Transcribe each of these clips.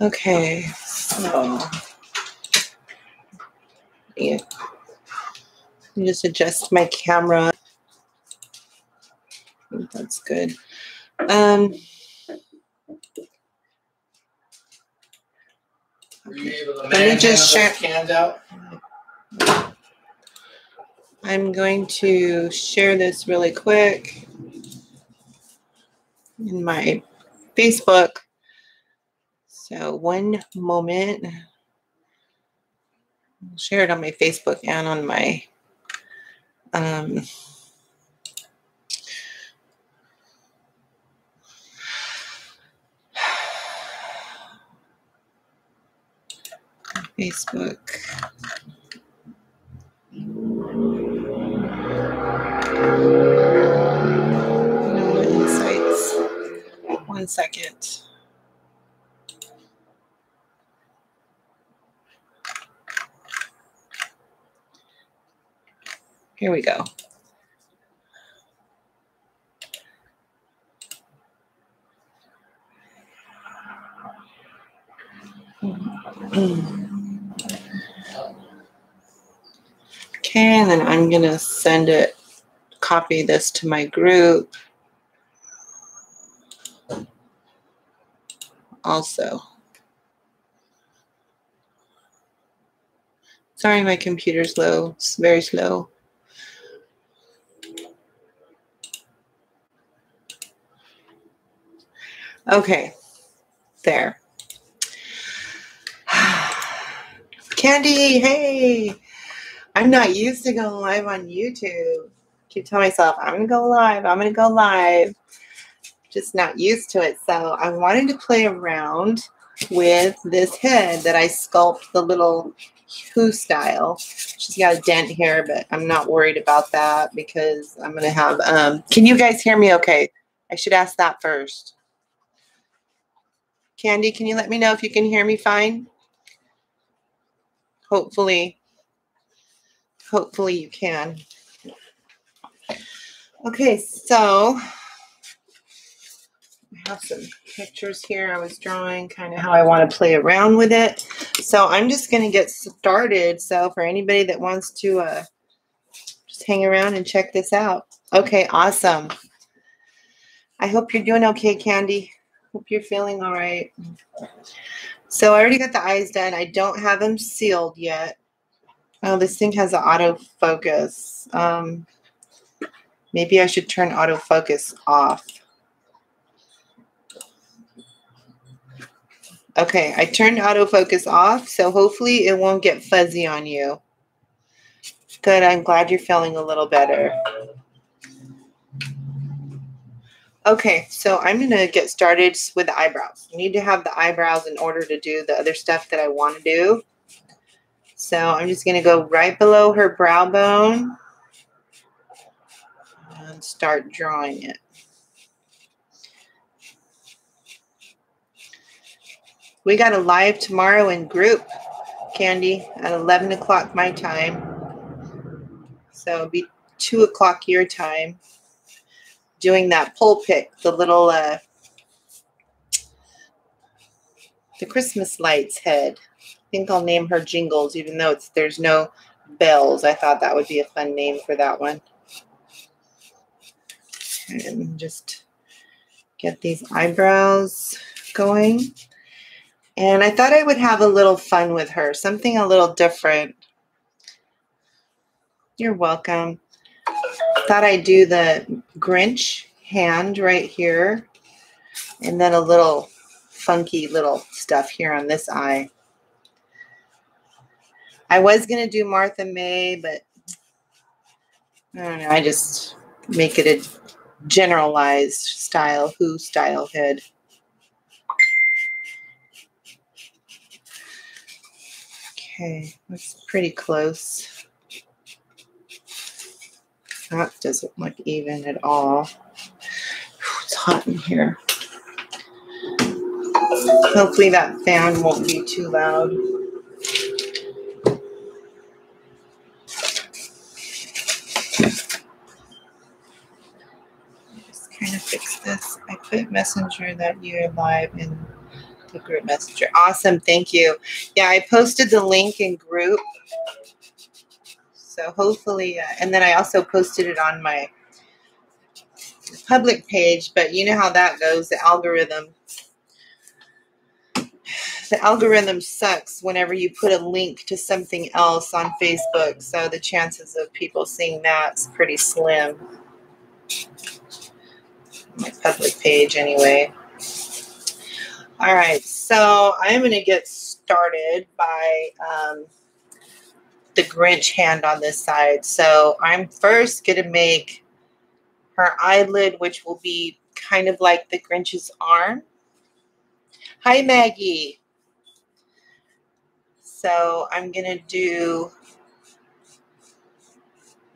Okay, so yeah, I just adjust my camera. That's good. Okay. Let me just check. I'm going to share this really quick in my Facebook. So one moment. I'll share it on my Facebook and on my Facebook. No insights. 1 second. Here we go. Okay, and then I'm gonna send it, copy this to my group. Also. Sorry, my computer's low, it's very slow. Okay, there. Candy, hey! I'm not used to going live on YouTube. Keep telling myself, I'm gonna go live. Just not used to it. So I wanted to play around with this head that I sculpt, the little Who style. She's got a dent here, but I'm not worried about that because I'm gonna have, can you guys hear me okay? I should ask that first. Candy, can you let me know if you can hear me fine? Hopefully you can. Okay, so I have some pictures here I was drawing, kind of how I want to play around with it. So I'm just going to get started. So for anybody that wants to just hang around and check this out. Okay, awesome. I hope you're doing okay, Candy. Hope you're feeling all right. So I already got the eyes done. I don't have them sealed yet. Oh, this thing has an autofocus. Maybe I should turn autofocus off. Okay, I turned autofocus off, so hopefully it won't get fuzzy on you. Good, I'm glad you're feeling a little better. Okay, so I'm going to get started with the eyebrows. You need to have the eyebrows in order to do the other stuff that I want to do. So I'm just going to go right below her brow bone and start drawing it. We got a live tomorrow in group, Candy, at 11 o'clock my time. So it'll be 2 o'clock your time. Doing that pull pick, the little, the Christmas lights head. I think I'll name her Jingles, even though it's, there's no bells. I thought that would be a fun name for that one. And just get these eyebrows going. And I thought I would have a little fun with her, something a little different. You're welcome. Thought I'd do the Grinch hand right here, and then a little funky little stuff here on this eye. I was going to do Martha May, but I don't know. I just make it a generalized style, Who style head. Okay, that's pretty close. That doesn't look even at all. Whew, it's hot in here. Hopefully that fan won't be too loud. Just kind of fix this. I put Messenger that you're live in the group Messenger. Awesome. Thank you. Yeah, I posted the link in group. So hopefully, and then I also posted it on my public page, but you know how that goes. The algorithm sucks whenever you put a link to something else on Facebook. So the chances of people seeing that's pretty slim. My public page anyway. All right. So I'm going to get started by the Grinch hand on this side. So I'm first going to make her eyelid, which will be kind of like the Grinch's arm. Hi, Maggie. So I'm going to do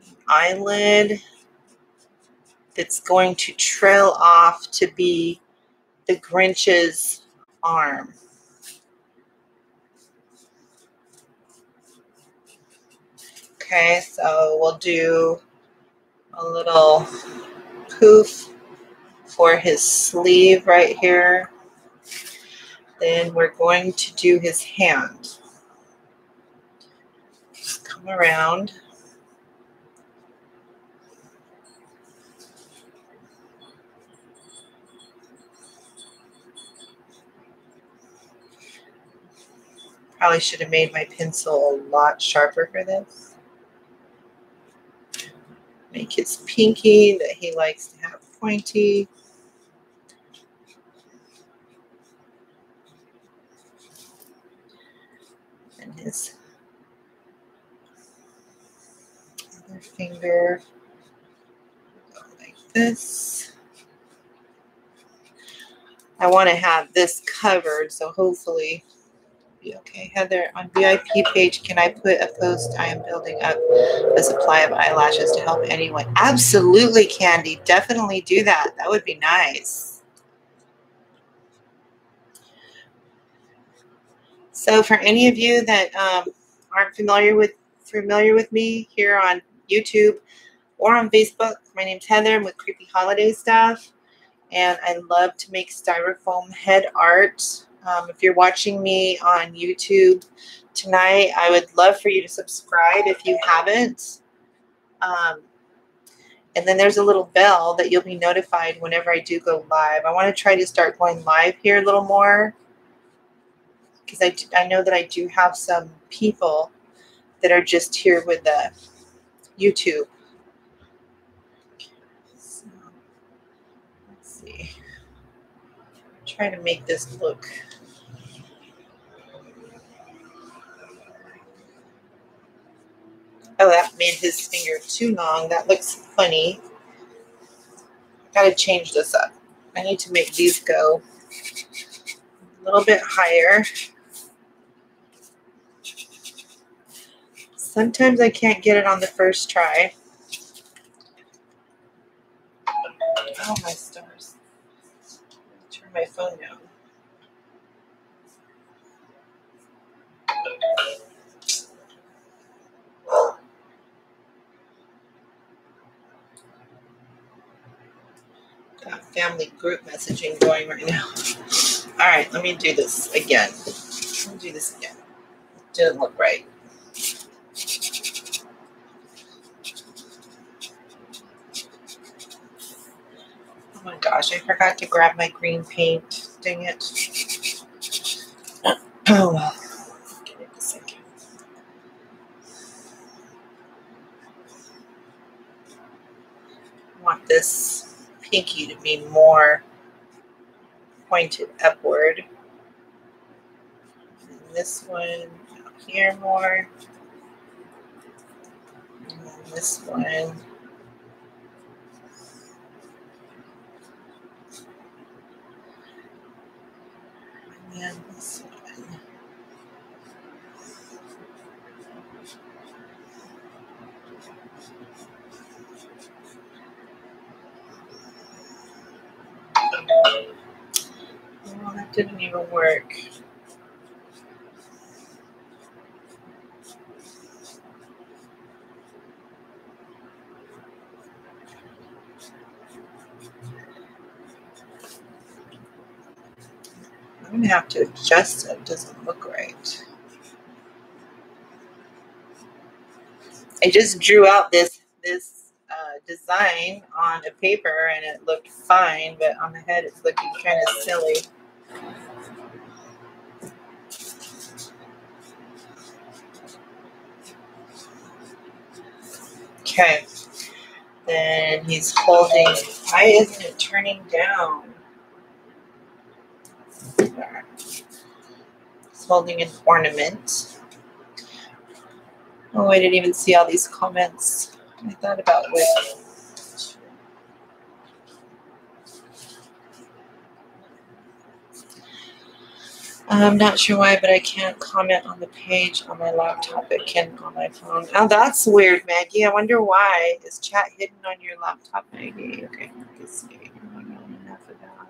an eyelid that's going to trail off to be the Grinch's arm. Okay, so we'll do a little poof for his sleeve right here. Then we're going to do his hand. Just come around. Probably should have made my pencil a lot sharper for this. Make his pinky that he likes to have pointy. And his other finger go like this. I want to have this covered, so hopefully be okay. Heather, on VIP page, can I put a post? I am building up a supply of eyelashes to help anyone. Absolutely, Candy. Definitely do that. That would be nice. So for any of you that aren't familiar with me here on YouTube or on Facebook, my name's Heather. I'm with Creepy Holiday Stuff, and I love to make styrofoam head art. If you're watching me on YouTube tonight, I would love for you to subscribe if you haven't. And then there's a little bell that you'll be notified whenever I do go live. I want to try to start going live here a little more, because I know that I do have some people that are just here with the YouTube. So, let's see. Try to make this look . Oh, that made his finger too long. That looks funny. Gotta change this up. I need to make these go a little bit higher. Sometimes I can't get it on the first try. Oh, my stars. Turn my phone down. Got family group messaging going right now. All right, let me do this again. Let me do this again. It didn't look right. Oh my gosh, I forgot to grab my green paint. Dang it. Oh well. Give it a second. I want this pinky to be more pointed upward. And this one out here more. And then this one. And this one. Oh, that didn't even work. I'm going to have to adjust it. It doesn't look right. I just drew out this design on a paper and it looked fine, but on the head it's looking kind of silly. Okay, then he's holding, why isn't it turning down? He's holding an ornament. Oh, I didn't even see all these comments. I thought about it. I'm not sure why, but I can't comment on the page on my laptop. It can on my phone. Oh, that's weird, Maggie. I wonder why. Is chat hidden on your laptop, Maggie? Okay, let's see. Enough of that.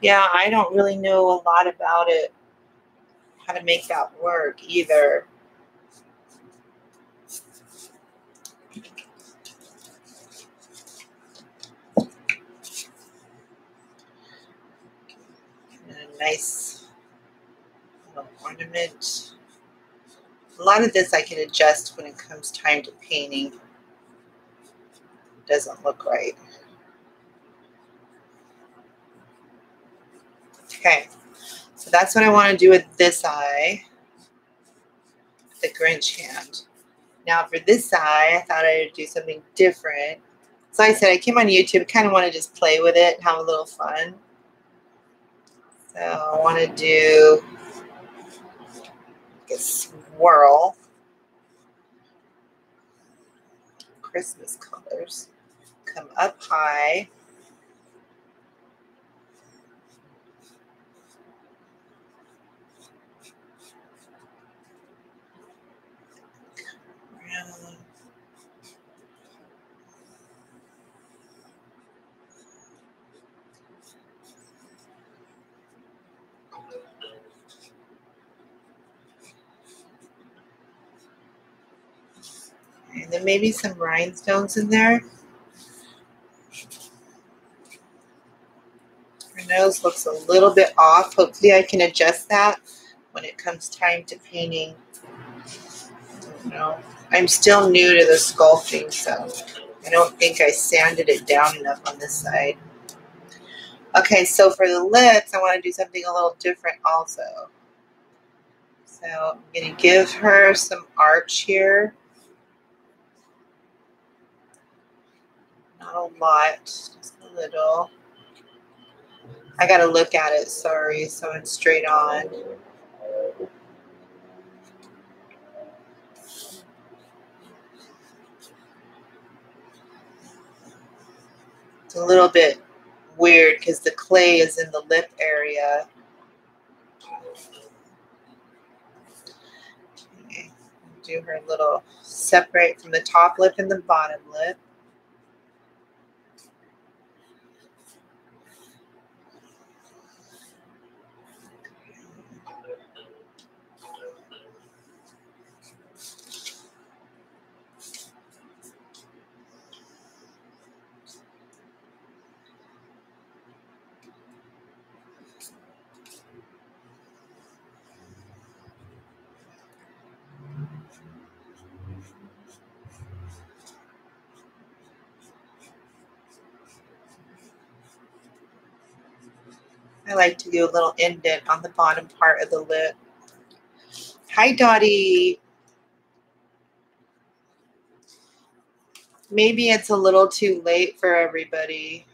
Yeah, I don't really know a lot about it, how to make that work either. Nice little ornament. A lot of this I can adjust when it comes time to painting. It doesn't look right. Okay, so that's what I want to do with this eye, the Grinch hand. Now for this eye, I thought I would do something different. So I said I came on YouTube, kind of want to just play with it and have a little fun. So I want to do a swirl, Christmas colors, come up high, around. And then maybe some rhinestones in there. Her nose looks a little bit off. Hopefully I can adjust that when it comes time to painting. I don't know. I'm still new to the sculpting, so I don't think I sanded it down enough on this side. Okay, so for the lips, I want to do something a little different also. So I'm going to give her some arch here. Not a lot, just a little. I gotta look at it, sorry, so it's straight on. It's a little bit weird because the clay is in the lip area. Okay. Do her little separate from the top lip and the bottom lip. I like to do a little indent on the bottom part of the lip. Hi, Dottie. Maybe it's a little too late for everybody.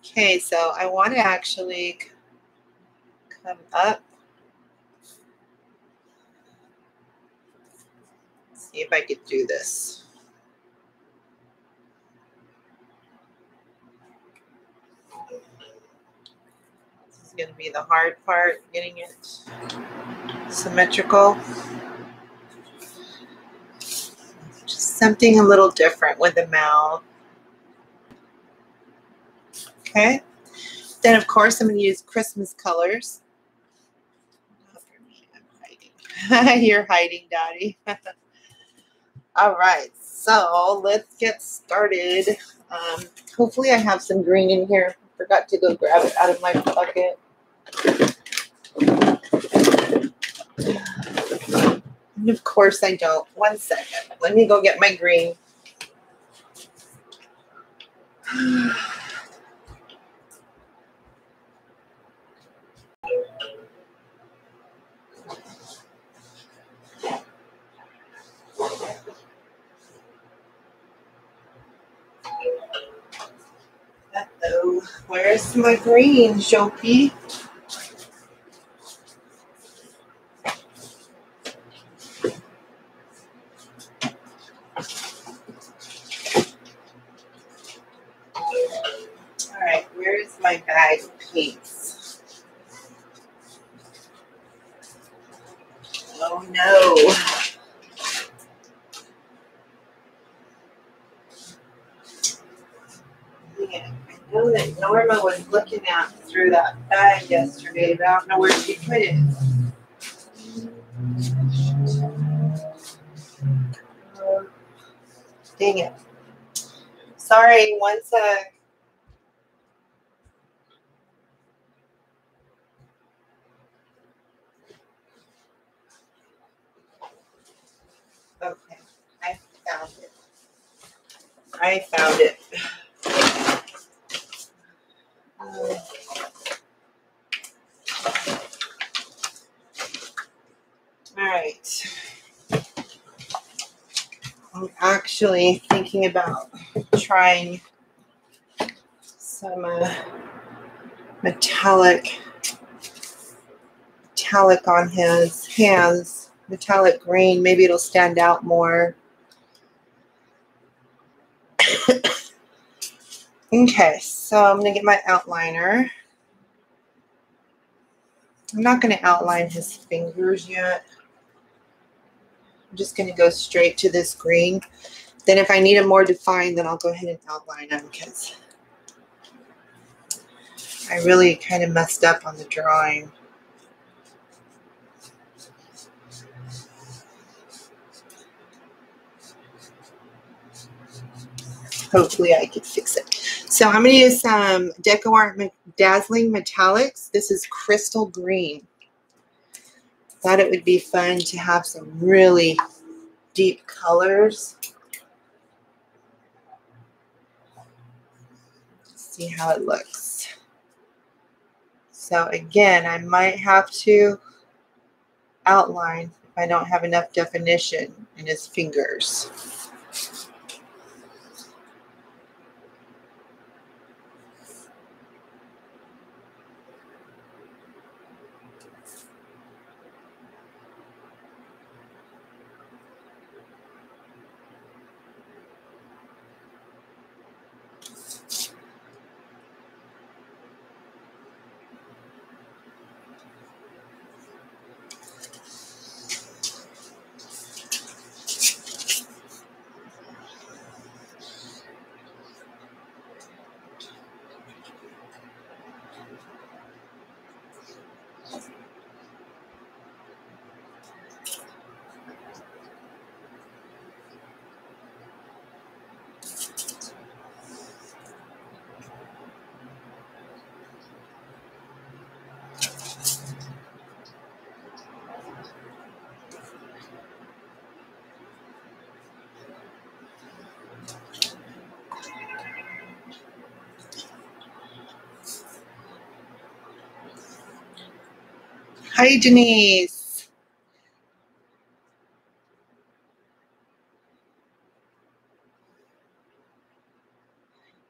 Okay, so I want to actually come up. See if I could do this. This is going to be the hard part, getting it symmetrical. Just something a little different with the mouth. Okay. Then, of course, I'm going to use Christmas colors. I'm hiding. You're hiding, Dottie. All right, so let's get started. Hopefully I have some green in here. Forgot to go grab it out of my bucket. And of course I don't. One second. Let me go get my green. Uh-oh. Where's my green, Shoki? Yesterday, but I don't know where she put it. Dang it. Sorry, one sec. Okay, I found it. I found it. Actually thinking about trying some metallic on his hands, metallic green. Maybe it'll stand out more. Okay, so I'm gonna get my outliner. I'm not gonna outline his fingers yet. I'm just going to go straight to this green. Then if I need them more defined, then I'll go ahead and outline them because I really kind of messed up on the drawing. Hopefully I can fix it. So I'm going to use some DecoArt Dazzling Metallics. This is Crystal Green. Thought it would be fun to have some really deep colors. Let's see how it looks. So again, I might have to outline if I don't have enough definition in his fingers. Hi, Denise.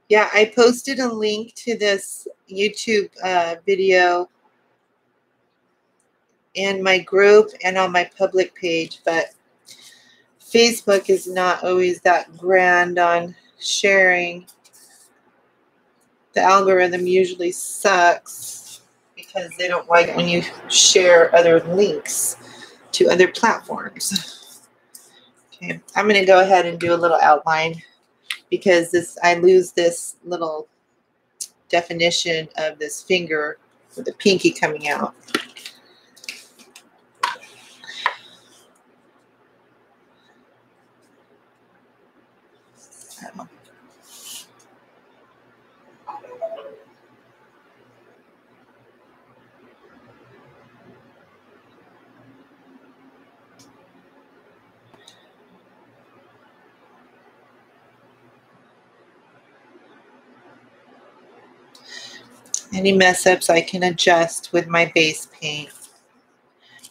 Yeah, I posted a link to this YouTube video in my group and on my public page, but Facebook is not always that grand on sharing. The algorithm usually sucks, because they don't like when you share other links to other platforms. Okay, I'm going to go ahead and do a little outline because I lose this little definition of this finger with the pinky coming out. him. Any mess ups I can adjust with my base paint.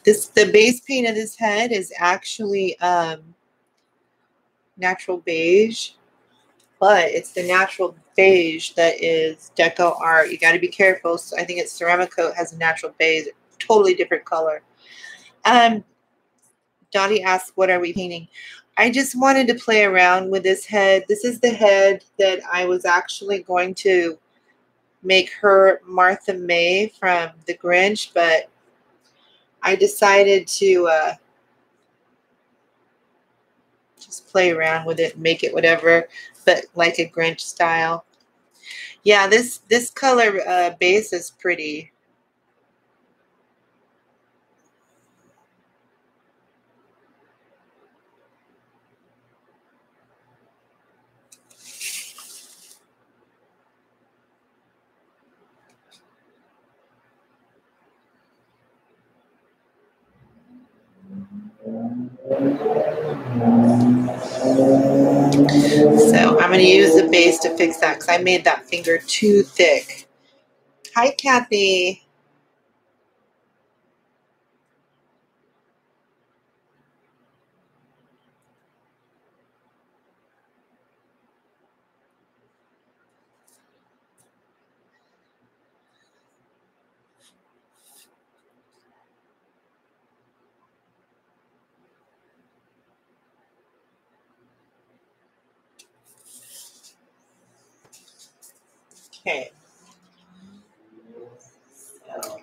The base paint of this head is actually natural beige, but it's the natural beige that is DecoArt. You got to be careful. So I think it's Ceramicoat has a natural beige, totally different color. Dottie asked, "What are we painting?" I just wanted to play around with this head. This is the head that I was actually going to make her Martha May from the Grinch, but I decided to just play around with it and make it whatever, but like a Grinch style. Yeah, this color base is pretty. So I'm going to use the base to fix that because I made that finger too thick. Hi, Kathy. Okay, so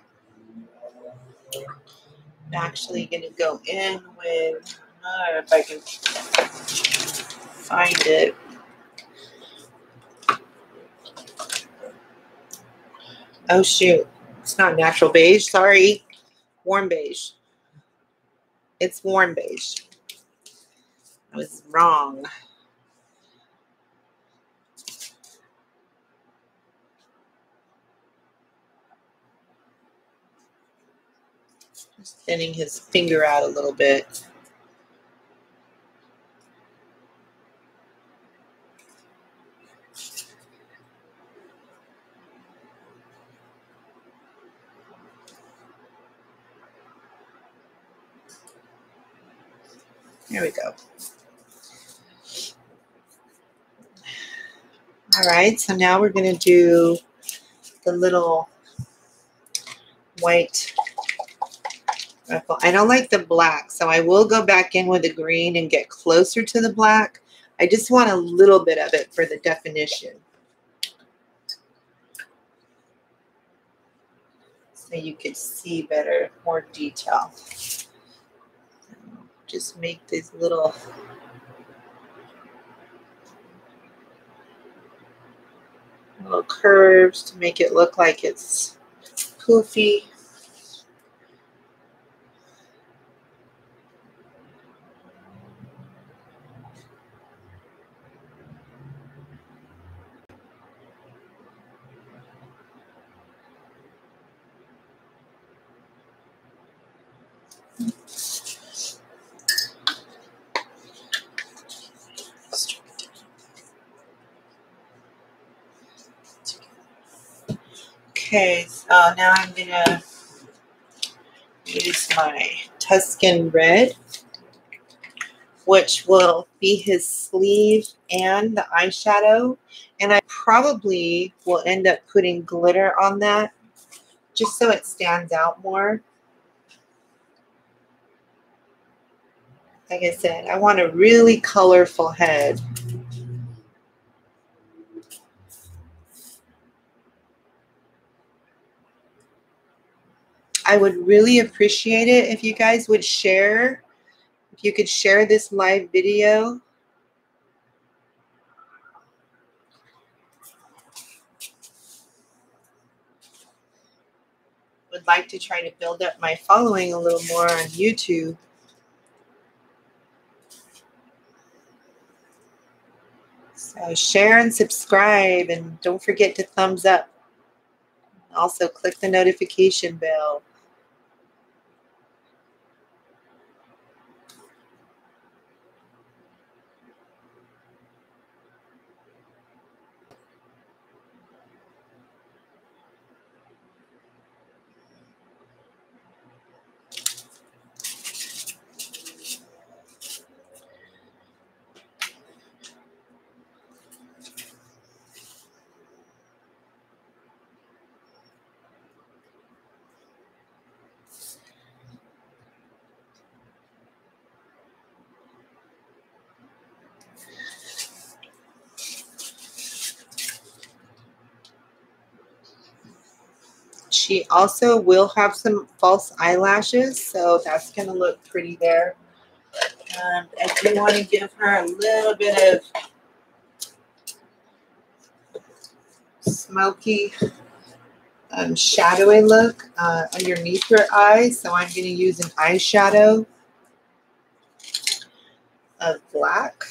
I'm actually going to go in with, I don't know if I can find it. Oh shoot, it's not natural beige, sorry, warm beige. It's warm beige. I was wrong. Just thinning his finger out a little bit. There we go. All right, so now we're going to do the little white. I don't like the black, so I will go back in with the green and get closer to the black. I just want a little bit of it for the definition. So you could see better, more detail. Just make these little... little curves to make it look like it's poofy. Okay, so now I'm going to use my Tuscan Red, which will be his sleeve and the eyeshadow. And I probably will end up putting glitter on that just so it stands out more. Like I said, I want a really colorful head. I would really appreciate it if you guys would share, if you could share this live video. Would like to try to build up my following a little more on YouTube. So share and subscribe, and don't forget to thumbs up. Also click the notification bell. She also will have some false eyelashes, so that's going to look pretty there. I do want to give her a little bit of smoky shadowy look underneath her eye, so I'm going to use an eyeshadow of black,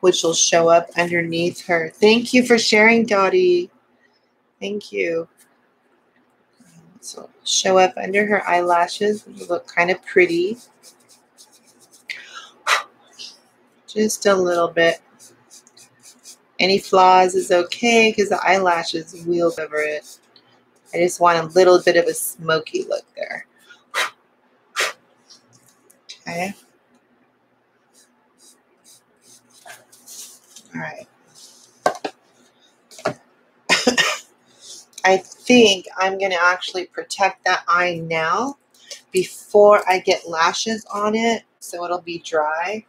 which will show up underneath her. Thank you for sharing, Dottie. Thank you. So show up under her eyelashes. It'll look kind of pretty. Just a little bit. Any flaws is okay because the eyelashes will cover it. I just want a little bit of a smoky look there. Okay. All right. I think I'm going to actually protect that eye now before I get lashes on it, so it'll be dry.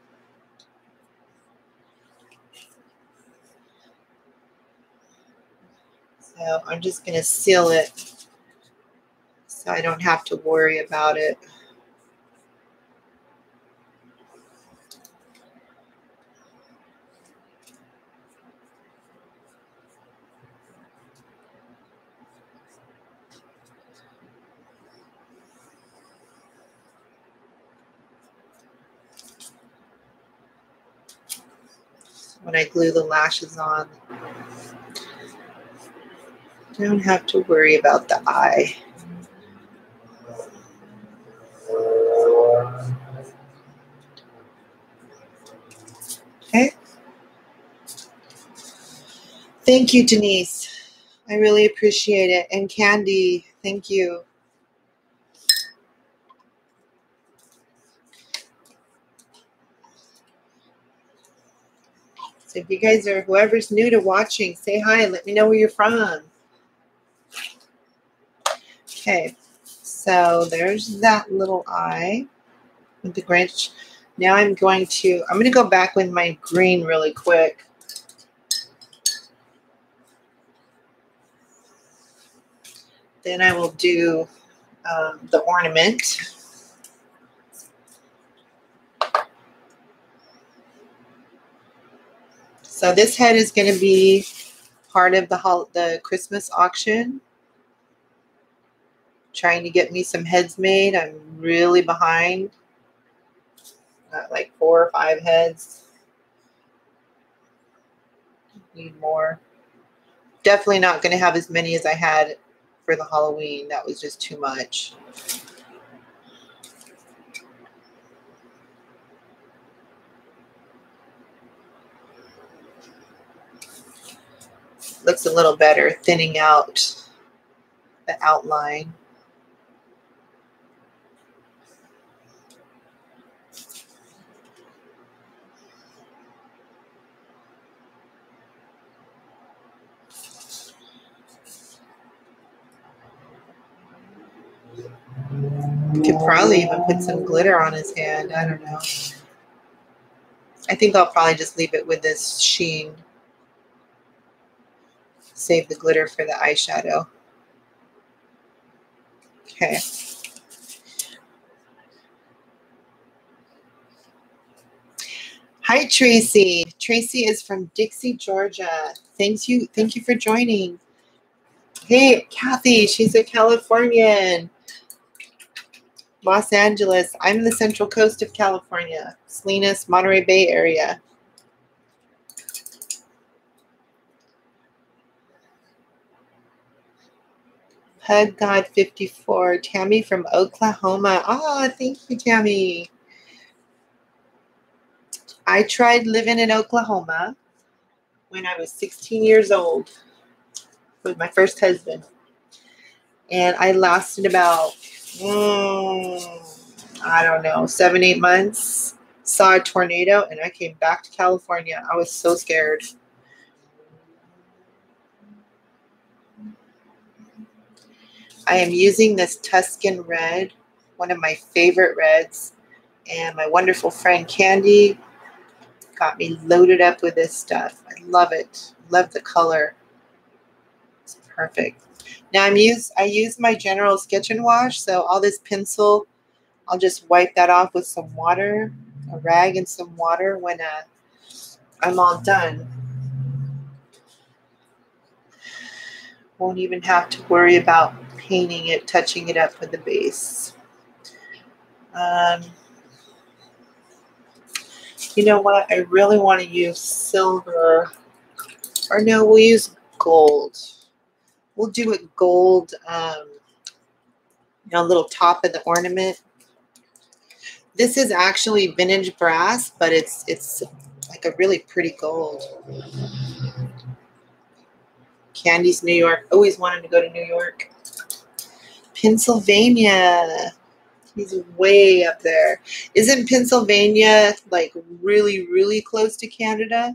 So I'm just going to seal it so I don't have to worry about it. When I glue the lashes on, I don't have to worry about the eye. Okay. Thank you, Denise. I really appreciate it. And Candy, thank you. If you guys are, whoever's new to watching, say hi and let me know where you're from. Okay, so there's that little eye with the Grinch. Now I'm going to go back with my green really quick. Then I will do the ornament. So this head is going to be part of the Christmas auction. Trying to get me some heads made. I'm really behind. Got like 4 or 5 heads. Need more. Definitely not going to have as many as I had for the Halloween. That was just too much. Looks a little better, thinning out the outline. I could probably even put some glitter on his hand. I don't know. I think I'll probably just leave it with this sheen. Save the glitter for the eyeshadow. Okay. Hi, Tracy. Tracy is from Dixie, Georgia. Thank you for joining. Hey, Kathy. She's a Californian. Los Angeles. I'm in the central coast of California, Salinas, Monterey Bay area. Hug God 54, Tammy from Oklahoma. Oh, thank you, Tammy. I tried living in Oklahoma when I was 16 years old with my first husband. And I lasted about, I don't know, 7-8 months. Saw a tornado and I came back to California. I was so scared. I am using this Tuscan red, one of my favorite reds, and my wonderful friend Candy got me loaded up with this stuff. I love it. Love the color. It's perfect. Now I use my General Sketch and Wash, so all this pencil, I'll just wipe that off with some water, a rag and some water when I'm all done. Won't even have to worry about painting it, touching it up with the base. You know what? I really want to use silver. Or no, we'll use gold. We'll do it gold, you know, little top of the ornament. This is actually vintage brass, but it's like a really pretty gold. Candy's New York. Always wanted to go to New York. Pennsylvania. He's way up there. Isn't Pennsylvania like really, really close to Canada?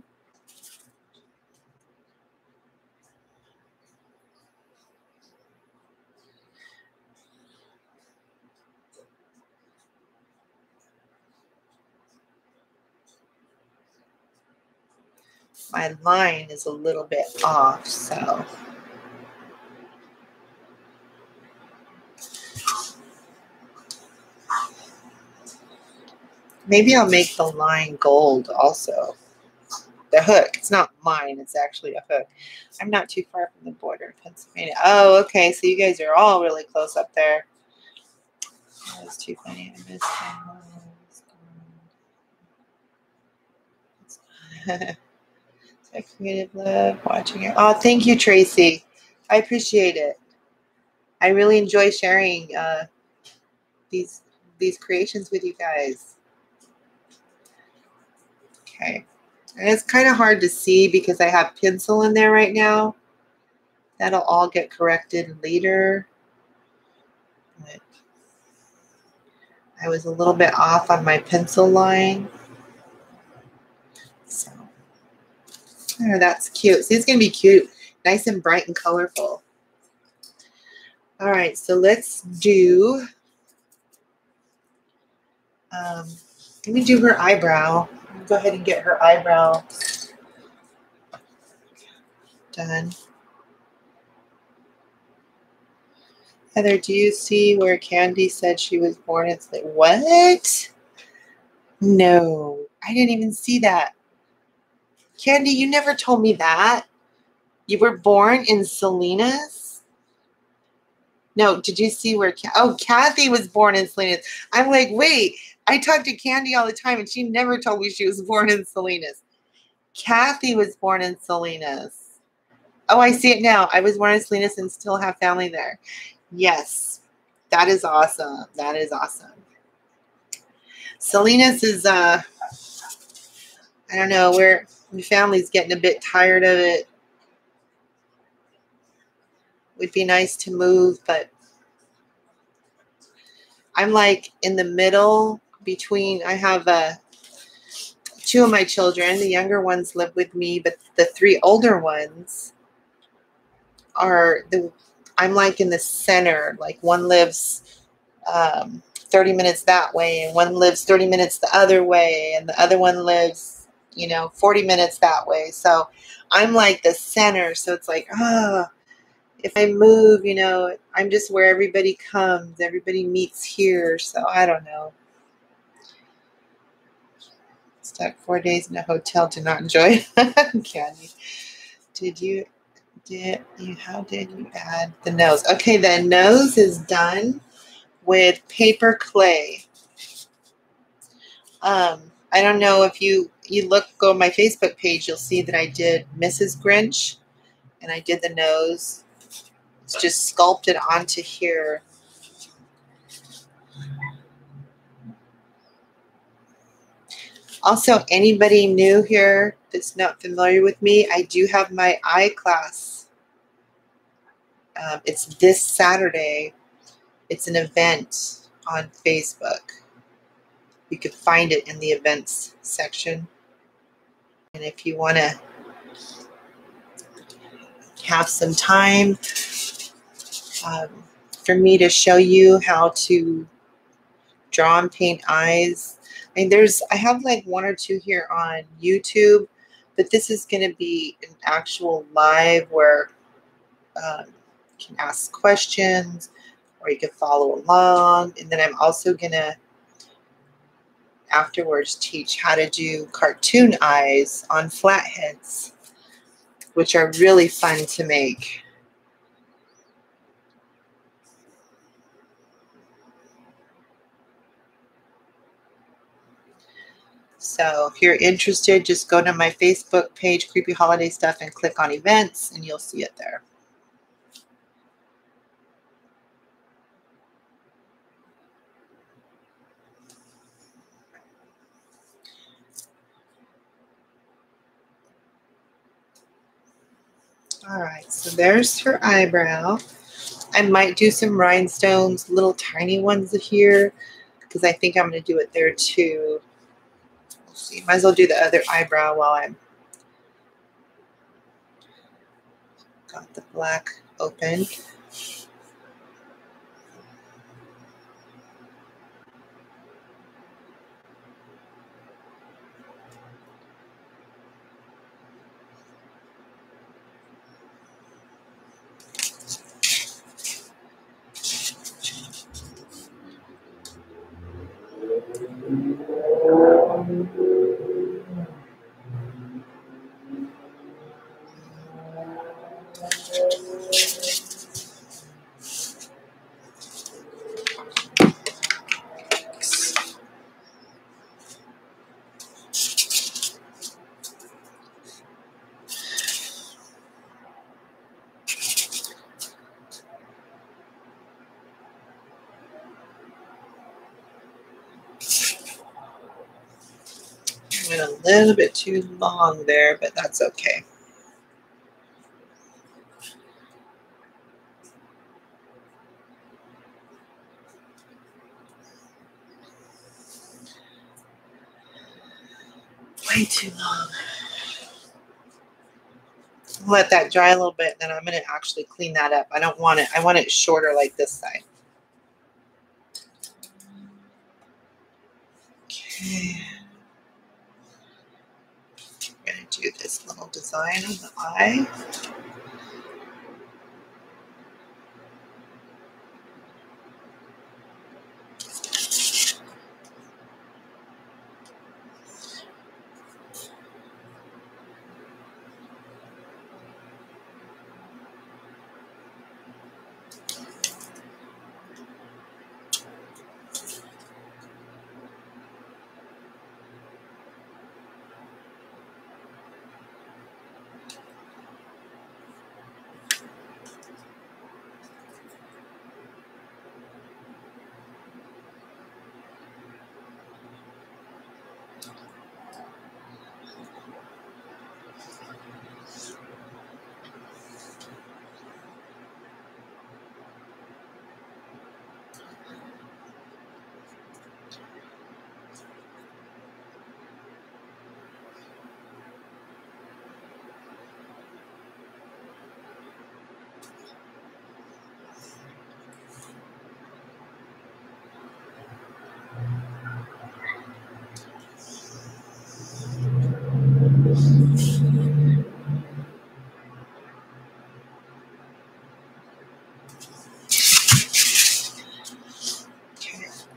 My line is a little bit off, so... Maybe I'll make the line gold also. The hook. It's not mine. It's actually a hook. I'm not too far from the border of Pennsylvania. Oh, okay. So you guys are all really close up there. That was too funny. I missed that. I created love watching it. Oh, thank you, Tracy. I appreciate it. I really enjoy sharing these creations with you guys. Okay. And it's kind of hard to see because I have pencil in there right now. That'll all get corrected later. But I was a little bit off on my pencil line. So, oh, that's cute. See, it's going to be cute. Nice and bright and colorful. All right. So let's do, let me do her eyebrow. Go ahead and get her eyebrow done. Heather, do you see where Candy said she was born? It's like, what? No, I didn't even see that. Candy, you never told me that. You were born in Salinas? No, did you see where... Oh, Kathy was born in Salinas. I'm like, wait... I talk to Candy all the time, and she never told me she was born in Salinas. Kathy was born in Salinas. Oh, I see it now. I was born in Salinas and still have family there. Yes. That is awesome. That is awesome. Salinas is, I don't know, where my family's getting a bit tired of it. Would be nice to move, but I'm like in the middle. Between, I have two of my children. The younger ones live with me, but the three older ones are, I'm like in the center. Like one lives 30 minutes that way, and one lives 30 minutes the other way, and the other one lives, you know, 40 minutes that way. So I'm like the center. So it's like, oh, if I move, you know, I'm just where everybody comes. Everybody meets here. So I don't know. Stuck 4 days in a hotel to not enjoy Candy. How did you add the nose? Okay, the nose is done. with paper clay. I don't know if you look, go on my Facebook page, you'll see that I did Mrs. Grinch, and I did the nose. It's just sculpted onto here. Also, anybody new here that's not familiar with me, I do have my eye class. It's this Saturday. It's an event on Facebook. You can find it in the events section. And if you want to have some time for me to show you how to draw and paint eyes, I mean, I have like one or two here on YouTube, but this is going to be an actual live where you can ask questions or you can follow along. And then I'm also going to afterwards teach how to do cartoon eyes on flatheads, which are really fun to make. So if you're interested, just go to my Facebook page, Creepy Holiday Stuff, and click on events, and you'll see it there. All right, so there's her eyebrow. I might do some rhinestones, little tiny ones here, because I think I'm going to do it there too. See, might as well do the other eyebrow while I'm got the black open. A little bit too long there, but that's okay. Way too long. I'll let that dry a little bit, then I'm going to actually clean that up. I don't want it. I want it shorter like this side. Okay. Do this little design on the eye.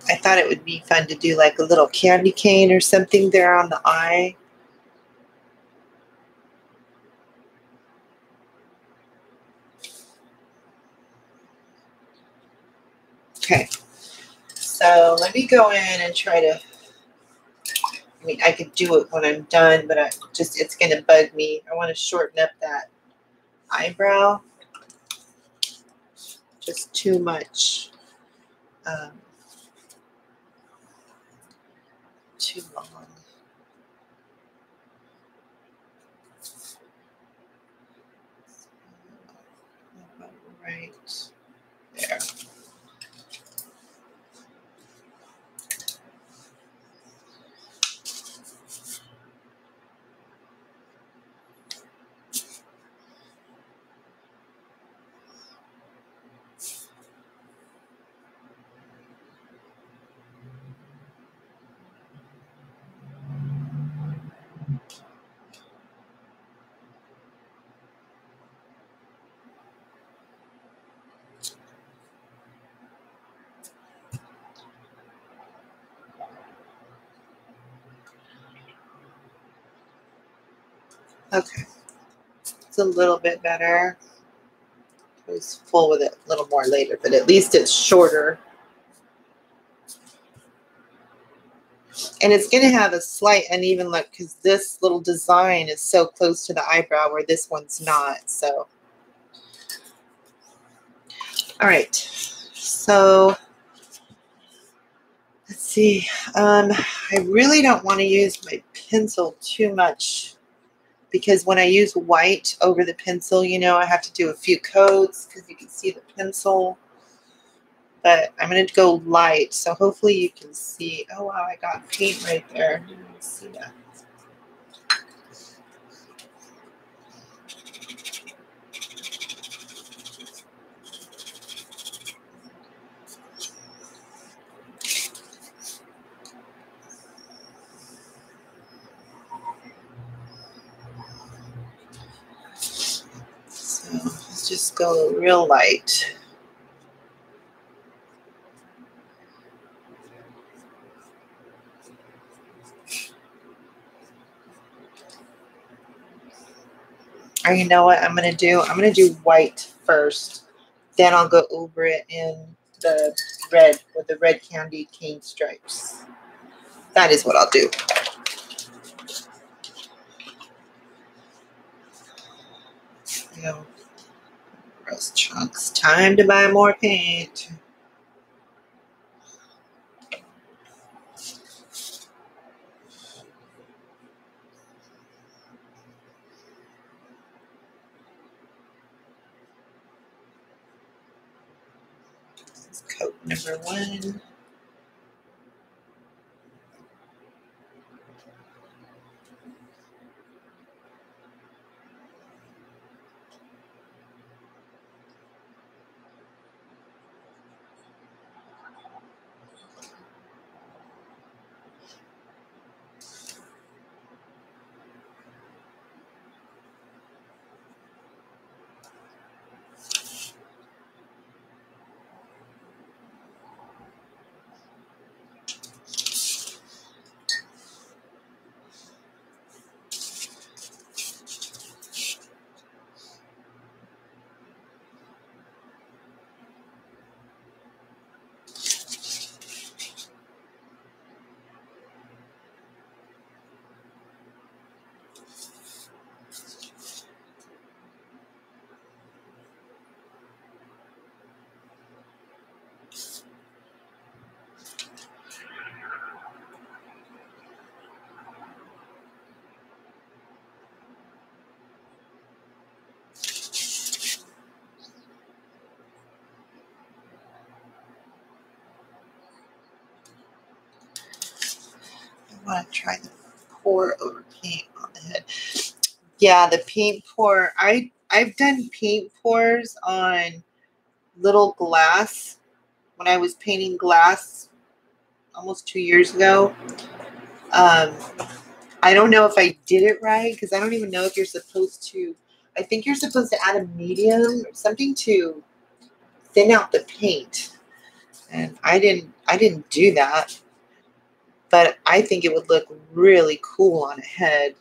I thought it would be fun to do like a little candy cane or something there on the eye. Okay, So let me go in and try to, I mean, I could do it when I'm done, but I just, it's going to bug me. I want to shorten up that eyebrow. Just too much, too long. Right there. Okay, it's a little bit better. I was full with it a little more later, but at least it's shorter. And it's going to have a slight uneven look because this little design is so close to the eyebrow where this one's not. So, all right. So, let's see. I really don't want to use my pencil too much, because when I use white over the pencil, you know, I have to do a few coats because you can see the pencil. But I'm going to go light, so hopefully you can see. Oh, wow, I got paint right there. You can see that. Just go real light. Or you know what I'm going to do? I'm going to do white first. Then I'll go over it in the red with the red candy cane stripes. That is what I'll do. So. Gross chunks. Time to buy more paint. This is coat number one. Want to try the pour over paint on the head. Yeah, the paint pour. I've done paint pours on little glass when I was painting glass almost 2 years ago. I don't know if I did it right because I don't even know if you're supposed to. I think you're supposed to add a medium or something to thin out the paint, and I didn't do that. But I think it would look really cool on a head.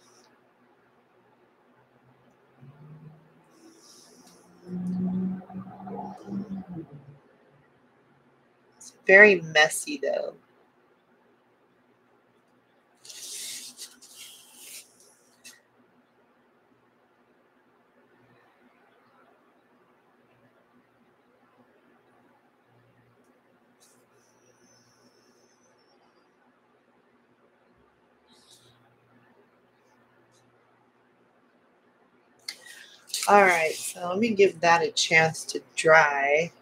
So Very messy, though. All right, so let me give that a chance to dry.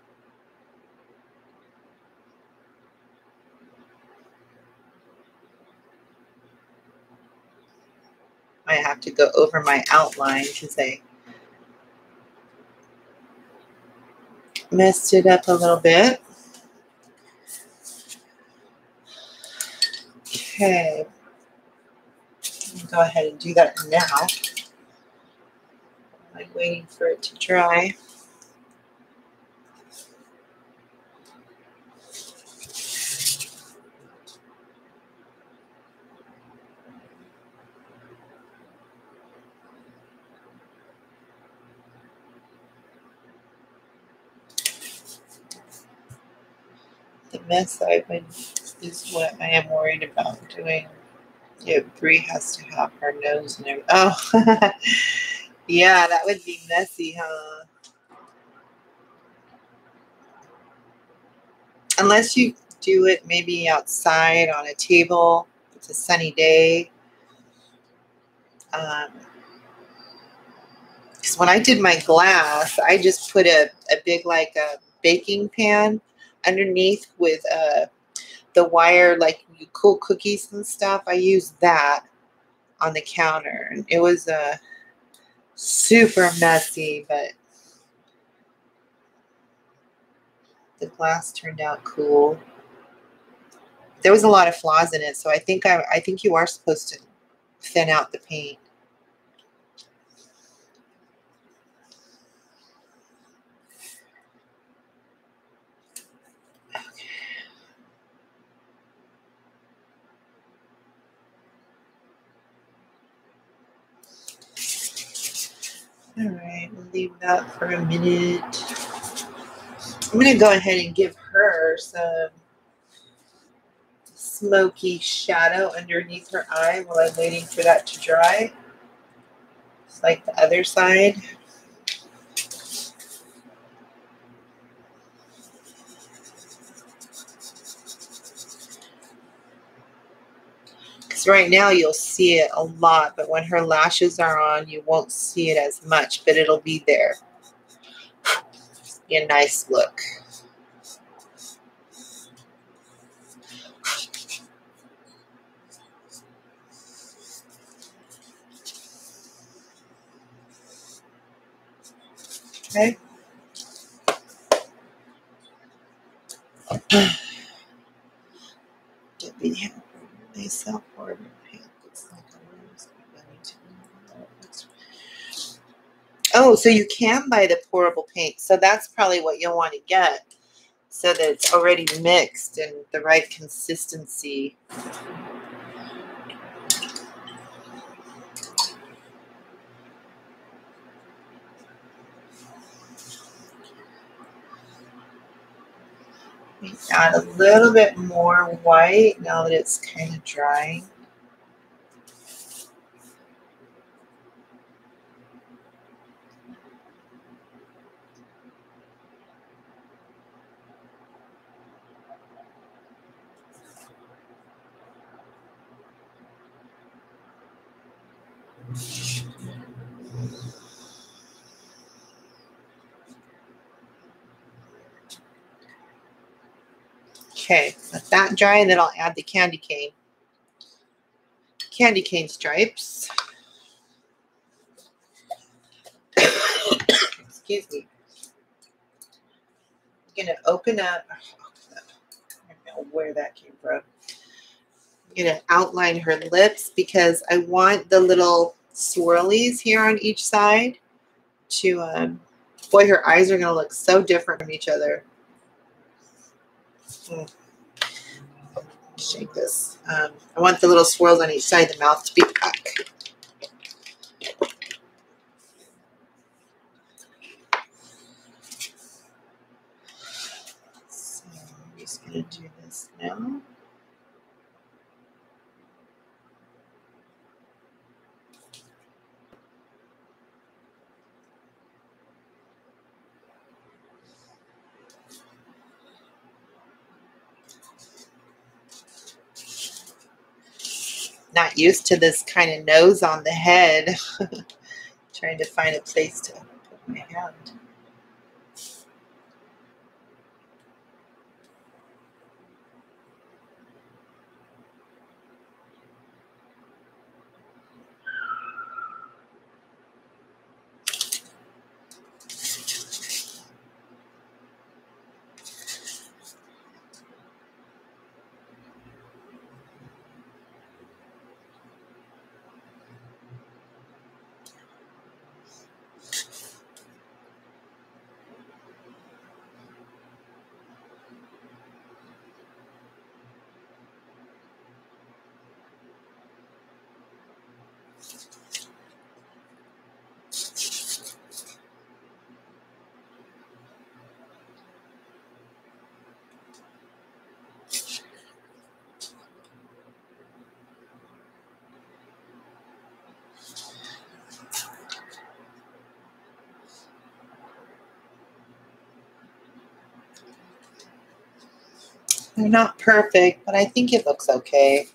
I have to go over my outline because I messed it up a little bit. Okay, I'll go ahead and do that now. I'm waiting for it to dry. The mess is what I am worried about doing. Yeah, Bree has to have her nose and everything. Oh. Yeah, that would be messy, huh? Unless you do it maybe outside on a table. It's a sunny day. Because when I did my glass, I just put a big, like, a baking pan underneath with the wire, like, you cool cookies and stuff. I used that on the counter. And it was a... super messy, but the glass turned out cool. There was a lot of flaws in it, so I think you are supposed to thin out the paint. All right, we'll leave that for a minute. I'm going to go ahead and give her some smoky shadow underneath her eye while I'm waiting for that to dry. Just like the other side. Right now you'll see it a lot, but when her lashes are on, you won't see it as much, but it'll be there. Just be a nice look. Okay. Get the myself or pink looks like a rose. Oh, so you can buy the pourable paint. So that's probably what you'll want to get so that it's already mixed and the right consistency. Add a little bit more white now that it's kind of drying. Okay, let that dry, and then I'll add the candy cane. Candy cane stripes. Excuse me. I'm going to open up. I don't know where that came from. I'm going to outline her lips because I want the little swirlies here on each side to, boy, her eyes are going to look so different from each other. Shake this. I want the little swirls on each side of the mouth to be back. So I'm just going to do not used to this kind of nose on the head. Trying to find a place to put my hand. They're not perfect, but I think it looks okay.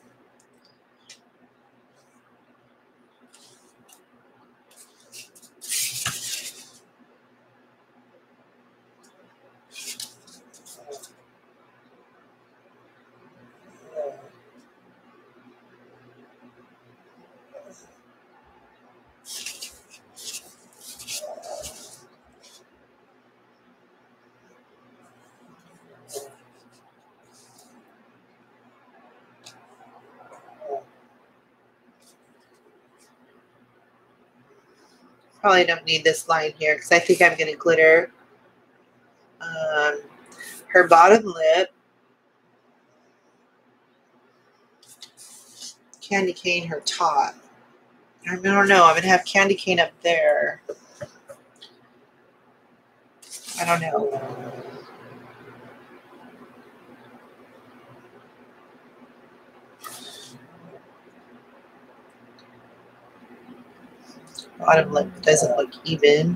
Probably don't need this line here because I think I'm going to glitter her bottom lip, candy cane her top. I don't know. I'm going to have candy cane up there. I don't know. Bottom lip doesn't look even.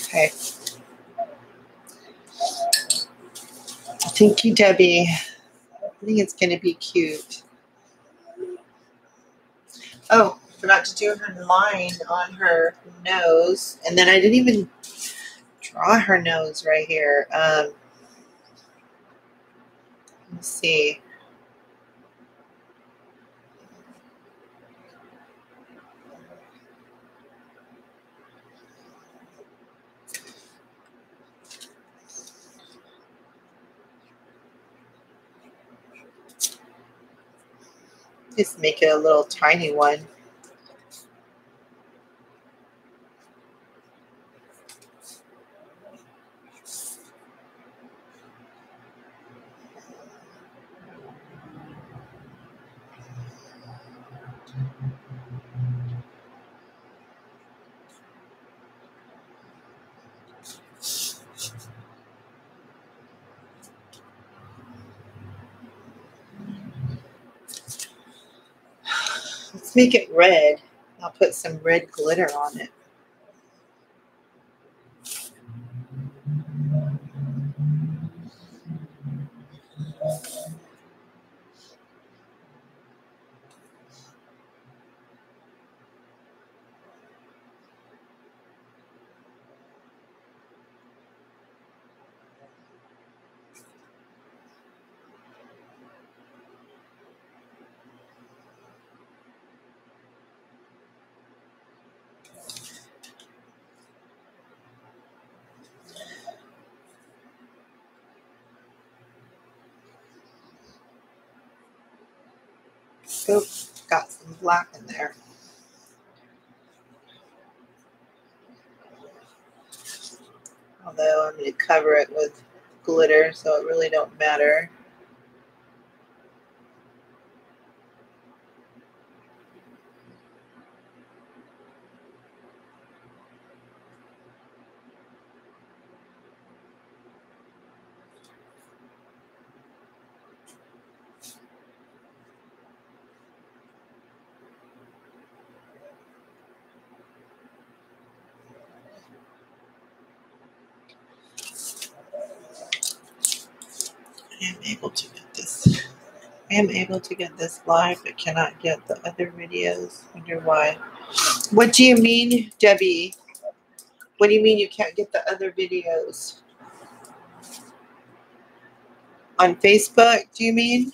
Okay. Thank you, Debbie. I think it's going to be cute. Oh, forgot to do her line on her nose. And then I didn't even draw her nose right here. Let's see. Just make it a little tiny one. Make it red. I'll put some red glitter on it. Oops, got some black in there. Although I'm going to cover it with glitter, so it really don't matter. I am able to get this live, but cannot get the other videos. Wonder why. What do you mean, Debbie? What do you mean you can't get the other videos? On Facebook, do you mean?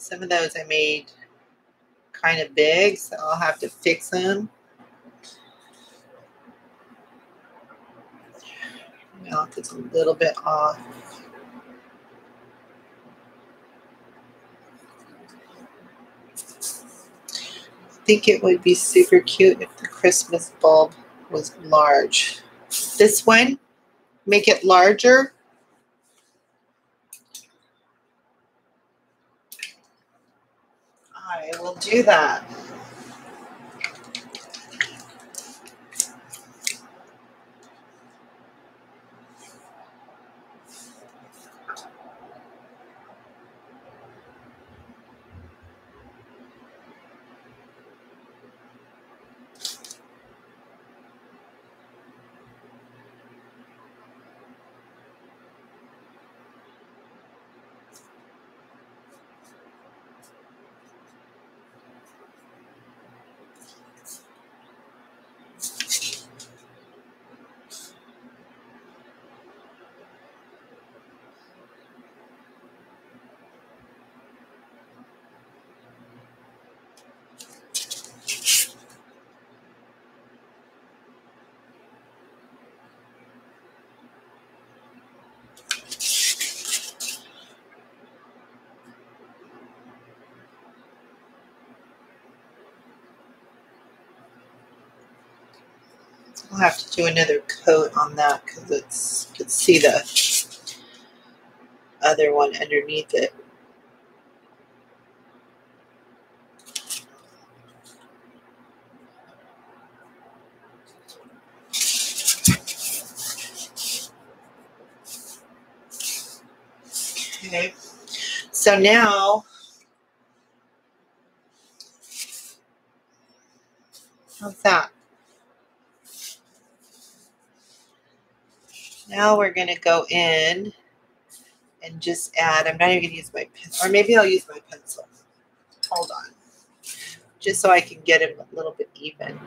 Some of those I made kind of big, so I'll have to fix them. My mouth is a little bit off. I think it would be super cute if the Christmas bulb was large. This one, make it larger. I will do that. I'll have to do another coat on that because it's, you can see the other one underneath it. Okay, so now how's that? Now we're going to go in and just add, I'm not even going to use my pencil, or maybe I'll use my pencil. Hold on. Just so I can get it a little bit even.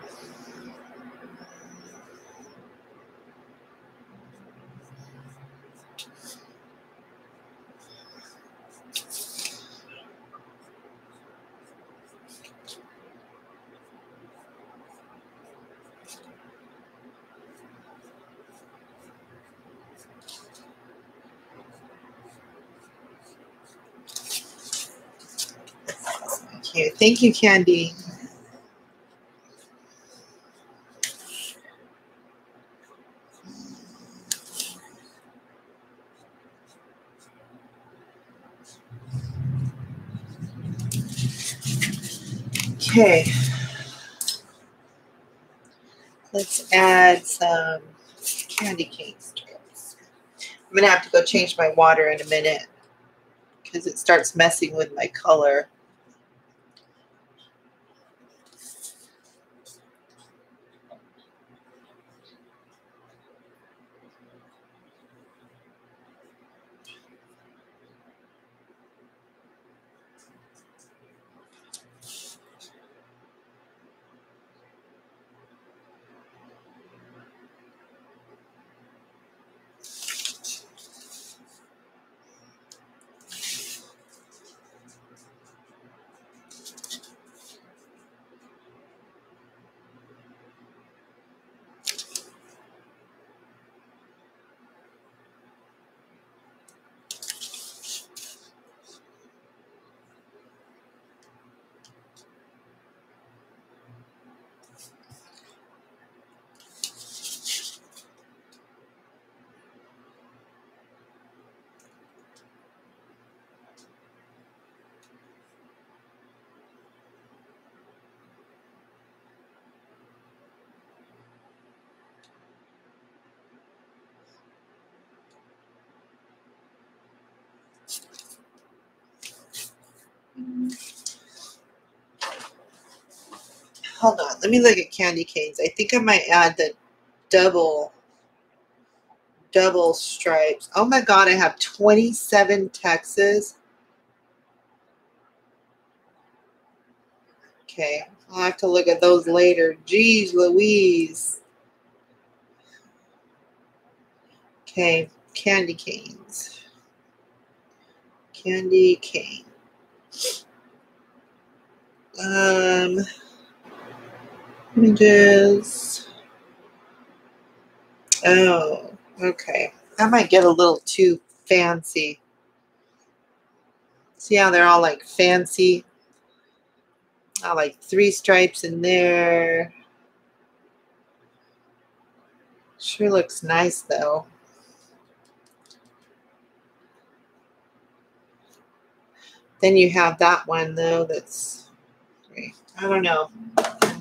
Thank you, Candy. Okay. Let's add some candy cane strips. I'm going to have to go change my water in a minute because it starts messing with my color. Hold on. Let me look at candy canes. I think I might add the double stripes. Oh my God, I have 27 Texas. Okay, I'll have to look at those later. Jeez Louise. Okay, candy canes. Candy cane. Images. Oh, okay. I might get a little too fancy. See how they're all like fancy? I like three stripes in there. Sure looks nice though. Then you have that one though that's great. I don't know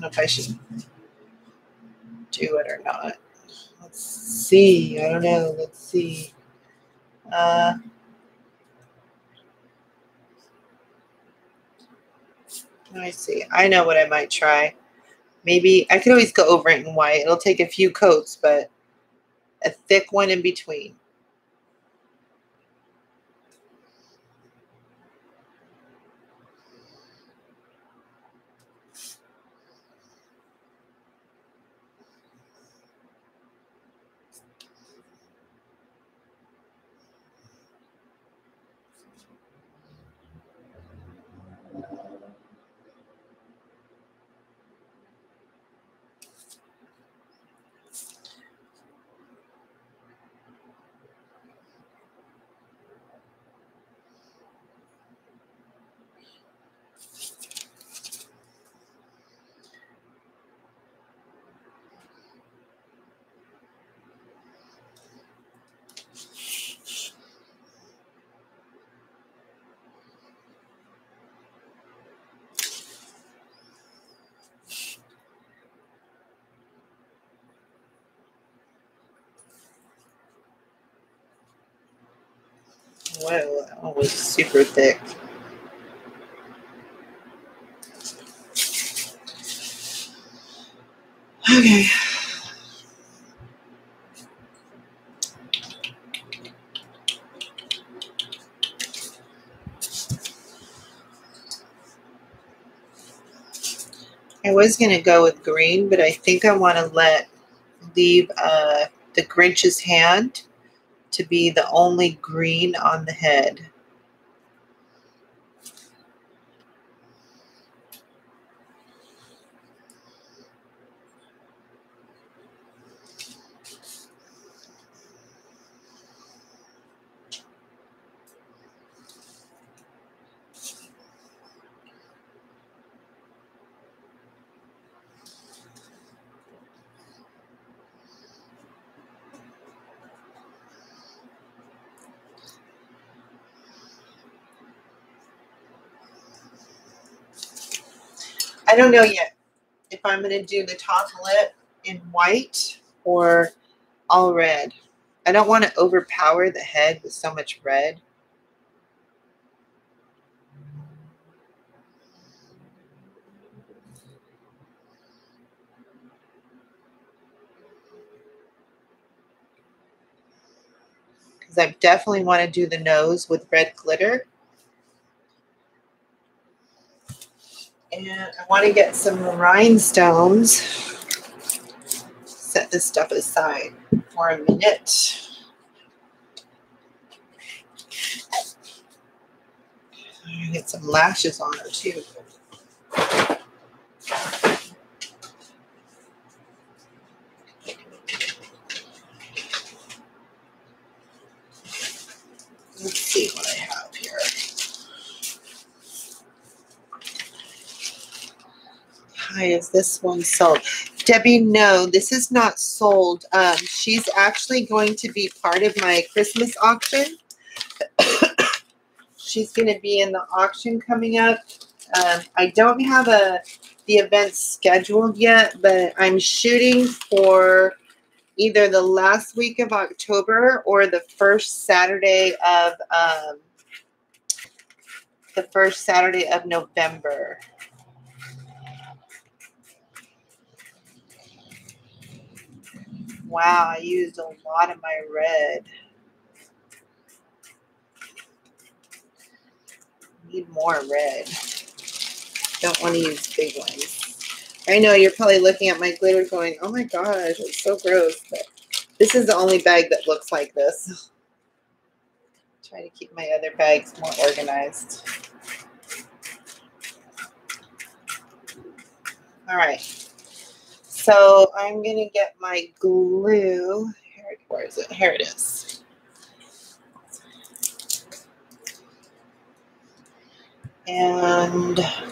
if I should do it or not. Let's see. I don't know. Let's see. I see. I know what I might try. Maybe I could always go over it in white. It'll take a few coats, but a thick one in between. Whoa, that one was super thick. Okay. I was going to go with green, but I think I want to leave the Grinch's hand to be the only green on the head. I don't know yet if I'm going to do the top lip in white or all red. I don't want to overpower the head with so much red. Because I definitely want to do the nose with red glitter. And I want to get some rhinestones. Set this stuff aside for a minute. I'm going to get some lashes on her too. Let's see what I have here. Is this one sold? Debbie, no, this is not sold. She's actually going to be part of my Christmas auction. She's going to be in the auction coming up. I don't have the event scheduled yet, but I'm shooting for either the last week of October or the first Saturday of the first Saturday of November. Wow, I used a lot of my red. Need more red. Don't want to use big ones. I know you're probably looking at my glitter going, oh my gosh, it's so gross. But this is the only bag that looks like this. Try to keep my other bags more organized. All right. So I'm going to get my glue. Where is it? Here it is. And a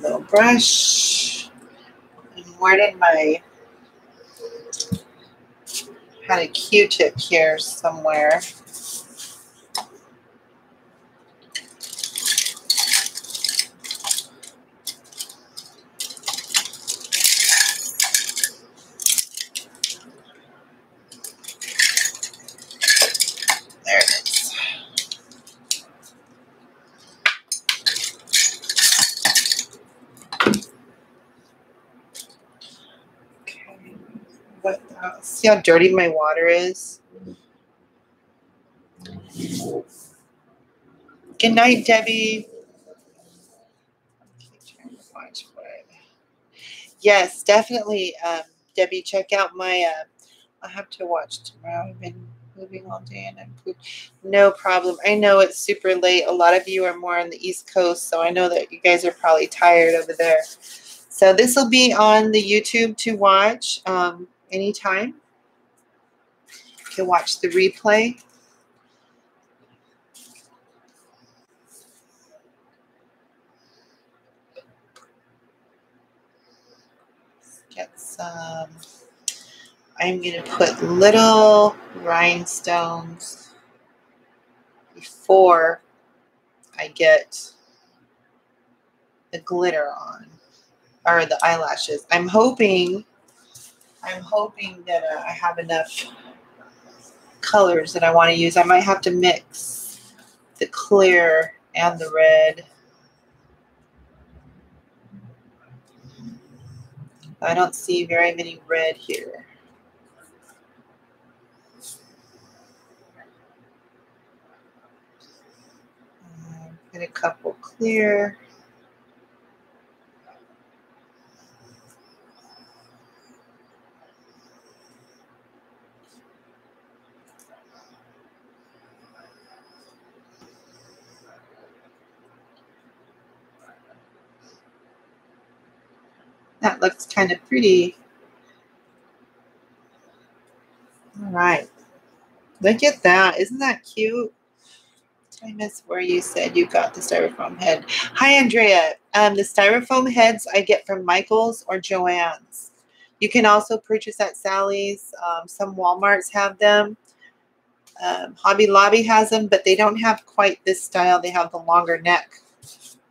little brush. And where did my... had a Q-tip here somewhere. There it is. Okay. What else? See how dirty my water is? Good night, Debbie. Yes, definitely, Debbie. Check out my. I have to watch tomorrow. I've been moving all day and I'm pooped. No problem. I know it's super late. A lot of you are more on the East Coast, so I know that you guys are probably tired over there. So this will be on the YouTube to watch anytime. You can watch the replay. Get some. I'm going to put little rhinestones before I get the glitter on, or the eyelashes. I'm hoping that I have enough colors that I want to use. I might have to mix the clear and the red. I don't see very many red here. Get a couple clear. That looks kind of pretty. All right. Look at that. Isn't that cute? I miss where you said you got the styrofoam head. Hi, Andrea. The styrofoam heads I get from Michael's or Joann's. You can also purchase at Sally's. Some Walmarts have them. Hobby Lobby has them, but they don't have quite this style. They have the longer neck.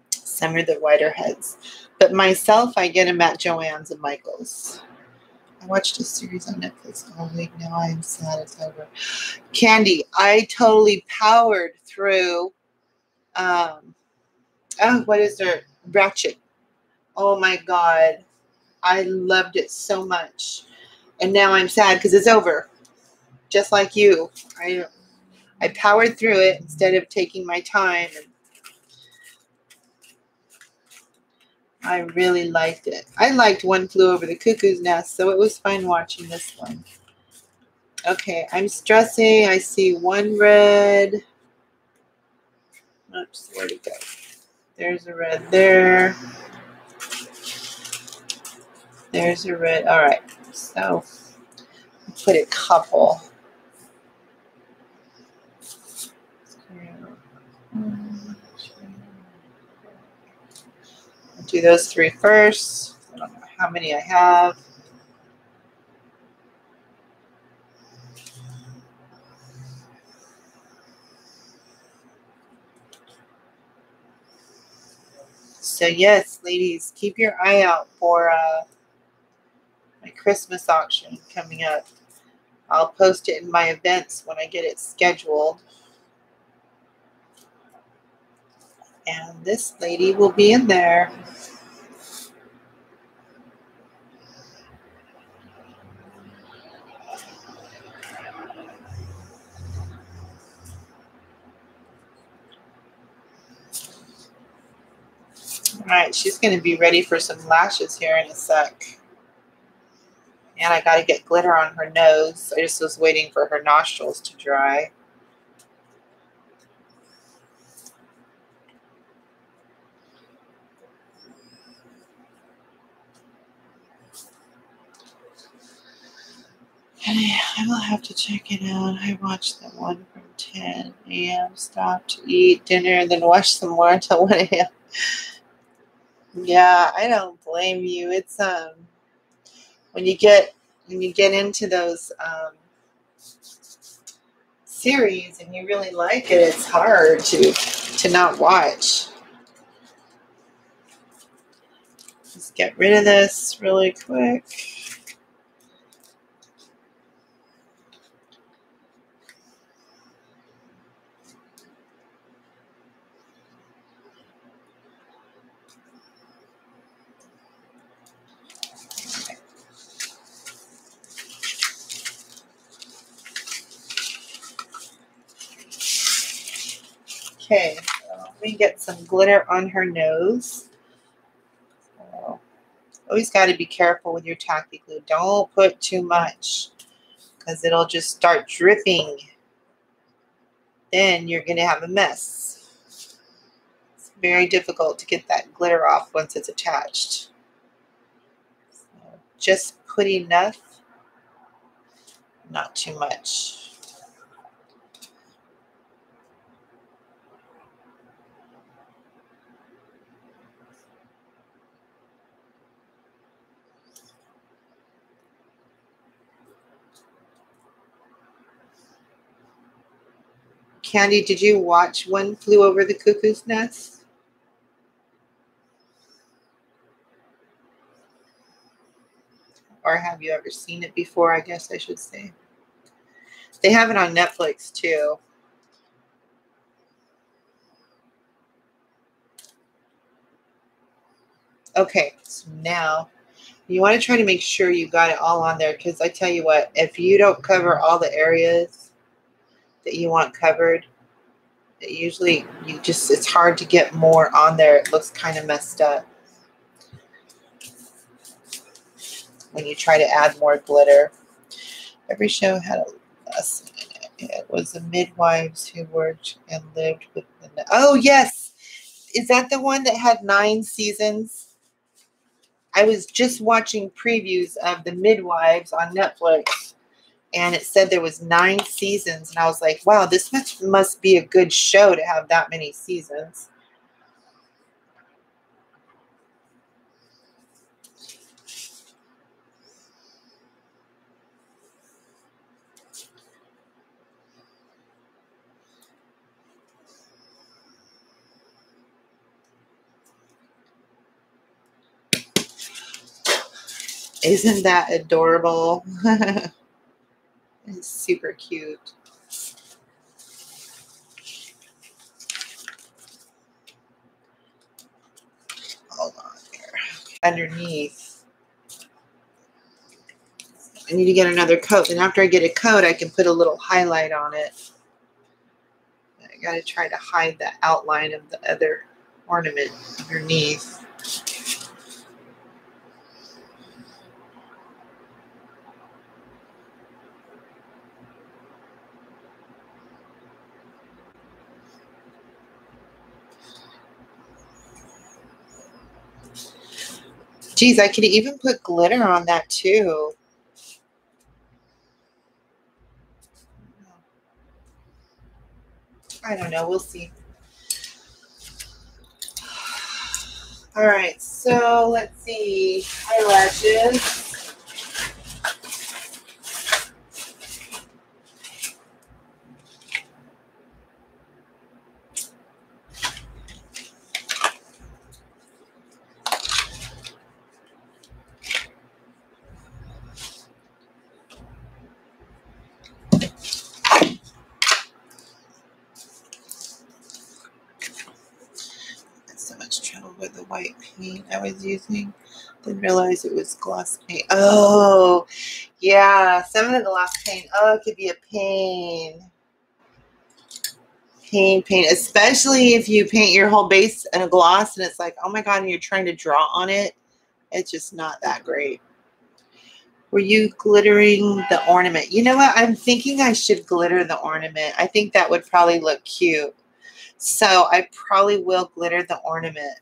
Some are the wider heads. But myself, I get them at Joann's and Michael's. I watched a series on Netflix all week. Now I'm sad it's over. Candy, I totally powered through, oh, what is there? Ratchet. Oh my God. I loved it so much. And now I'm sad because it's over. Just like you. I powered through it instead of taking my time. And I really liked it. I liked One Flew Over the Cuckoo's Nest, so it was fun watching this one. Okay, I'm stressing. I see one red. Oops, where'd it go? There's a red there. There's a red. All right, so I'll put a couple. Do those three first. I don't know how many I have. So yes, ladies, keep your eye out for my Christmas auction coming up. I'll post it in my events when I get it scheduled. And this lady will be in there. All right, she's going to be ready for some lashes here in a sec. And I got to get glitter on her nose. I just was waiting for her nostrils to dry. And I will have to check it out. I watched that one from 10 a.m. Stop to eat dinner and then watch some more until 1 a.m. Yeah, I don't blame you. It's when you get into those series and you really like it, it's hard to not watch. Just get rid of this really quick. Okay, let me get some glitter on her nose. So, always got to be careful with your tacky glue. Don't put too much because it'll just start dripping. Then you're going to have a mess. It's very difficult to get that glitter off once it's attached. So just put enough, not too much. Candy, did you watch One Flew Over the Cuckoo's Nest? Or have you ever seen it before, I guess I should say. They have it on Netflix, too. Okay, so now you want to try to make sure you got it all on there, because I tell you what, if you don't cover all the areas that you want covered, that usually you just, it's hard to get more on there. It looks kind of messed up when you try to add more glitter. Every show had a lesson in it. It was the midwives who worked and lived with the... Oh, yes! Is that the one that had 9 seasons? I was just watching previews of The Midwives on Netflix. And it said there was 9 seasons. And I was like, wow, this must be a good show to have that many seasons. Isn't that adorable? It's super cute. Hold on here. Underneath. I need to get another coat. And after I get a coat, I can put a little highlight on it. I got to try to hide the outline of the other ornament underneath. Geez, I could even put glitter on that too. I don't know. We'll see. All right. So let's see. Eyelashes. so much trouble with the white paint I was using. Then realized it was gloss paint. Oh, yeah, some of the gloss paint. Oh, it could be a pain. Paint, especially if you paint your whole base in a gloss and it's like, oh my God, and you're trying to draw on it. It's just not that great. Were you glittering the ornament? You know what? I'm thinking I should glitter the ornament. I think that would probably look cute. So I probably will glitter the ornament.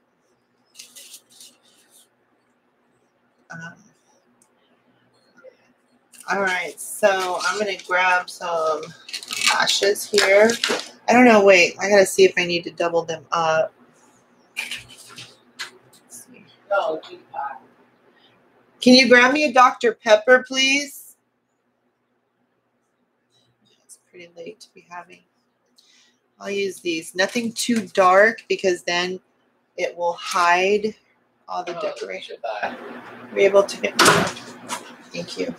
All right, so I'm going to grab some ashes here. I don't know. Wait, I got to see if I need to double them up. Let's see. Can you grab me a Dr. Pepper, please? It's pretty late to be having. I'll use these. Nothing too dark because then it will hide all the decoration. Are you able to get me? Thank you.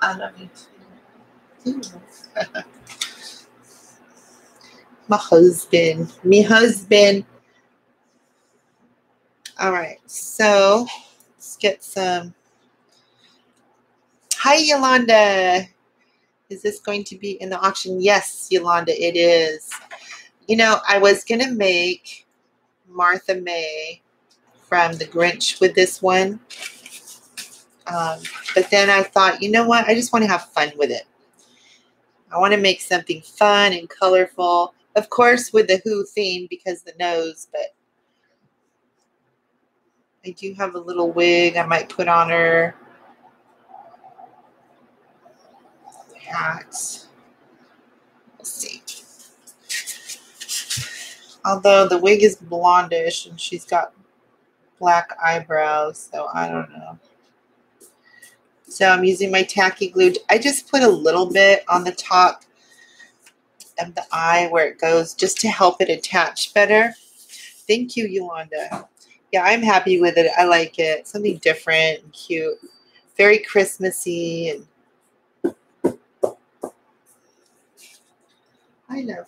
I don't need to. Me husband. All right, so let's get some. Hi, Yolanda. Is this going to be in the auction? Yes, Yolanda, it is. You know, I was going to make Martha May from the Grinch with this one. But then I thought, you know what? I just want to have fun with it. I want to make something fun and colorful. Of course, with the Who theme because the nose, but I do have a little wig I might put on her. Hat. We'll see. Although the wig is blondish and she's got black eyebrows, so I don't know. So I'm using my tacky glue. I just put a little bit on the top of the eye where it goes just to help it attach better. Thank you, Yolanda. Yeah, I'm happy with it. I like it. Something different and cute. Very Christmassy. And I know.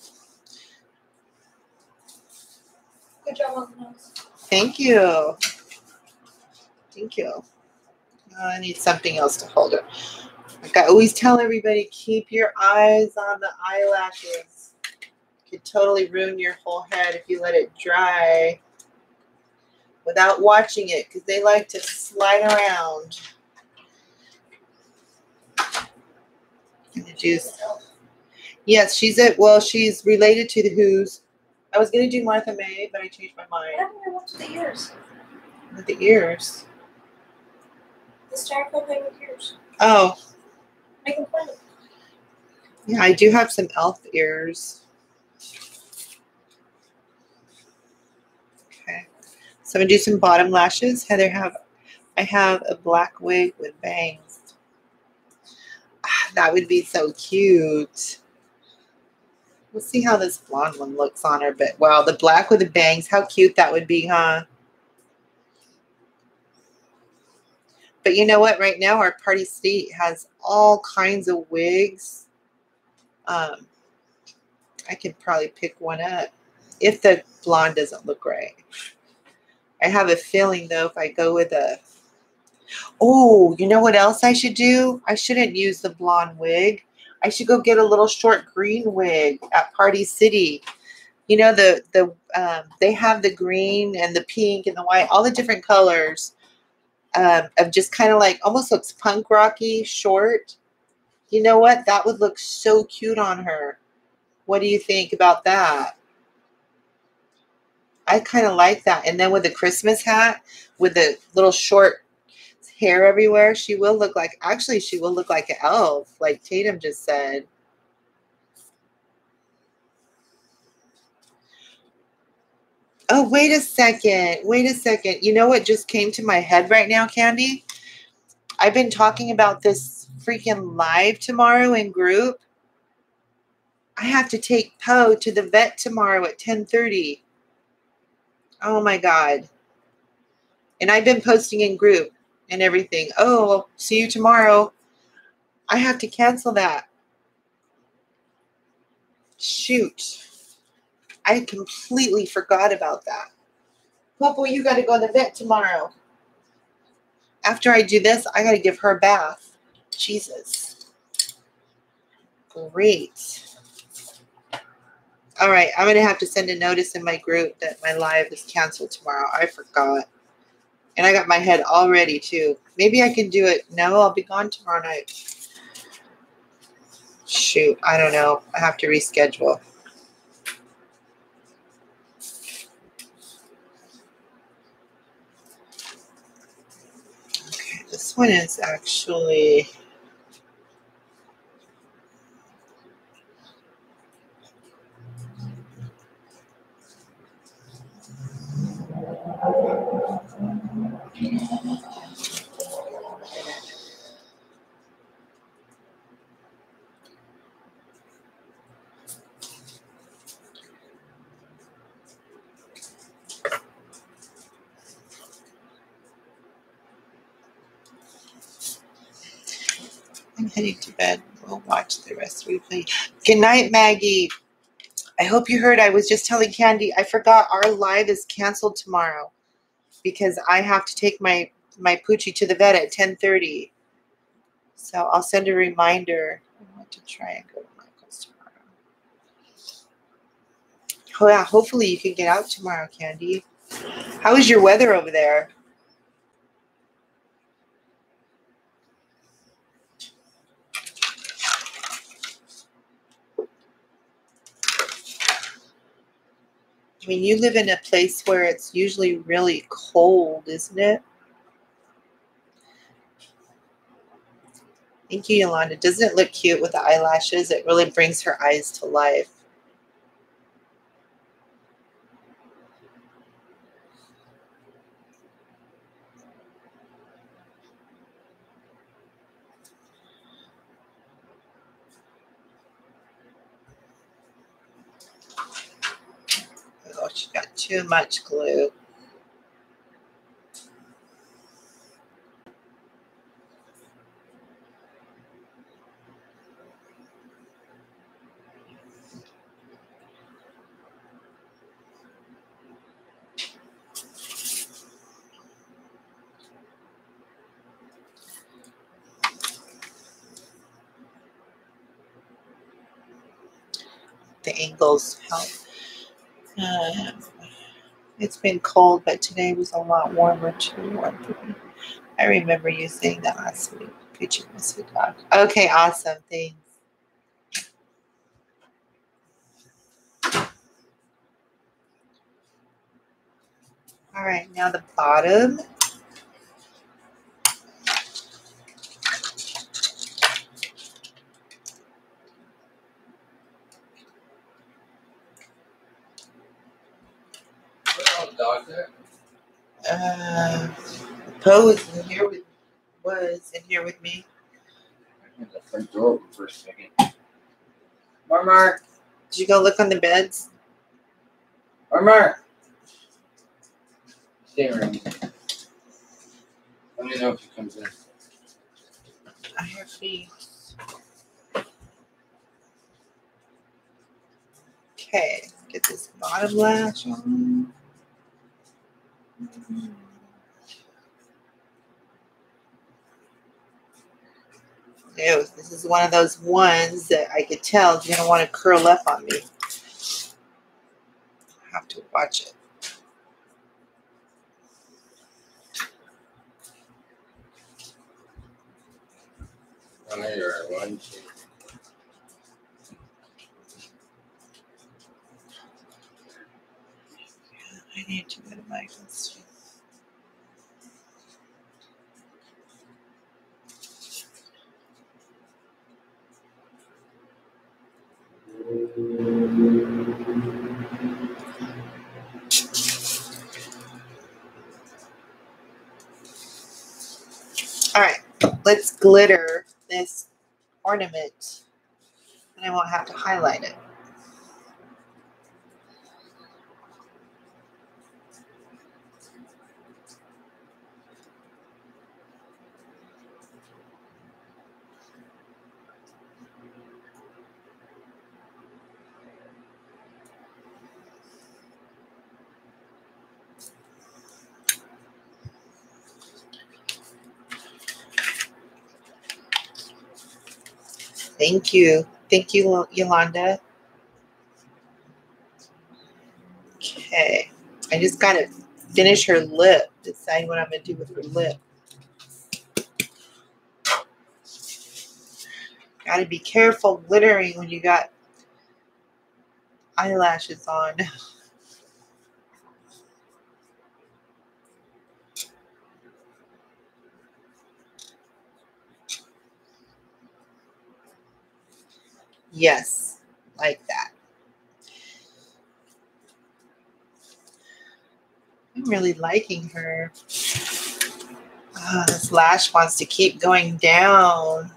Good job on the nose. Thank you. Thank you. I need something else to hold it. Like I always tell everybody, keep your eyes on the eyelashes. It could totally ruin your whole head if you let it dry without watching it, because they like to slide around. Yes, she's it. Well, she's related to the Who's. I was going to do Martha May, but I changed my mind. I don't know what's the ears. With the ears? The styrofoam thing with ears. Oh. Make them fun. Yeah, I do have some elf ears. So I'm gonna do some bottom lashes. Heather, I have a black wig with bangs. Ah, that would be so cute. We'll see how this blonde one looks on her, but wow, the black with the bangs, how cute that would be, huh? But you know what? Right now our Party City has all kinds of wigs. I could probably pick one up if the blonde doesn't look right. I have a feeling, though, if I go with a... Oh, you know what else I should do? I shouldn't use the blonde wig. I should go get a little short green wig at Party City. You know, they have the green and the pink and the white, all the different colors of just kind of like, almost looks punk rocky, short. You know what? That would look so cute on her. What do you think about that? I kind of like that. And then with the Christmas hat, with the little short hair everywhere, she will look like, actually, she will look like an elf, like Tatum just said. Oh, wait a second. Wait a second. You know what just came to my head right now, Candy? I've been talking about this freaking live tomorrow in group. I have to take Poe to the vet tomorrow at 10:30. Oh, my God. And I've been posting in group and everything. Oh, see you tomorrow. I have to cancel that. Shoot. I completely forgot about that. Popo, you got to go to the vet tomorrow. After I do this, I got to give her a bath. Jesus. Great. All right, I'm going to have to send a notice in my group that my live is canceled tomorrow. I forgot. And I got my head all ready, too. Maybe I can do it. No, I'll be gone tomorrow night. Shoot, I don't know. I have to reschedule. Okay, this one is actually... I'm heading to bed. We'll watch the rest replay. Good night, Maggie. I hope you heard. I was just telling Candy, I forgot our live is canceled tomorrow because I have to take my Poochie to the vet at 10:30. So I'll send a reminder. I want to try and go to Michael's tomorrow. Oh, yeah. Hopefully you can get out tomorrow, Candy. How is your weather over there? I mean, you live in a place where it's usually really cold, isn't it? Thank you, Yolanda. Doesn't it look cute with the eyelashes? It really brings her eyes to life. She got too much glue. The angles help. It's been cold, but today was a lot warmer too. I remember you saying that last week. Preaching this week, God. Okay, awesome. Thanks. All right, now the bottom. Poe was in here with me. I'm at the front door for a second. Marmar, did you go look on the beds? Marmar, stay around. Let me know if he comes in. I hear feet. Okay, let's get this bottom lash on. Mm-hmm. Ew, this is one of those ones that I could tell is going to want to curl up on me. I have to watch it. One, two. I need to go to Michael's. All right, let's glitter this ornament and I won't have to highlight it. Thank you. Thank you, Yolanda. Okay. I just got to finish her lip, decide what I'm going to do with her lip. Got to be careful glittering when you got eyelashes on. Yes, like that. I'm really liking her. Oh, this lash wants to keep going down.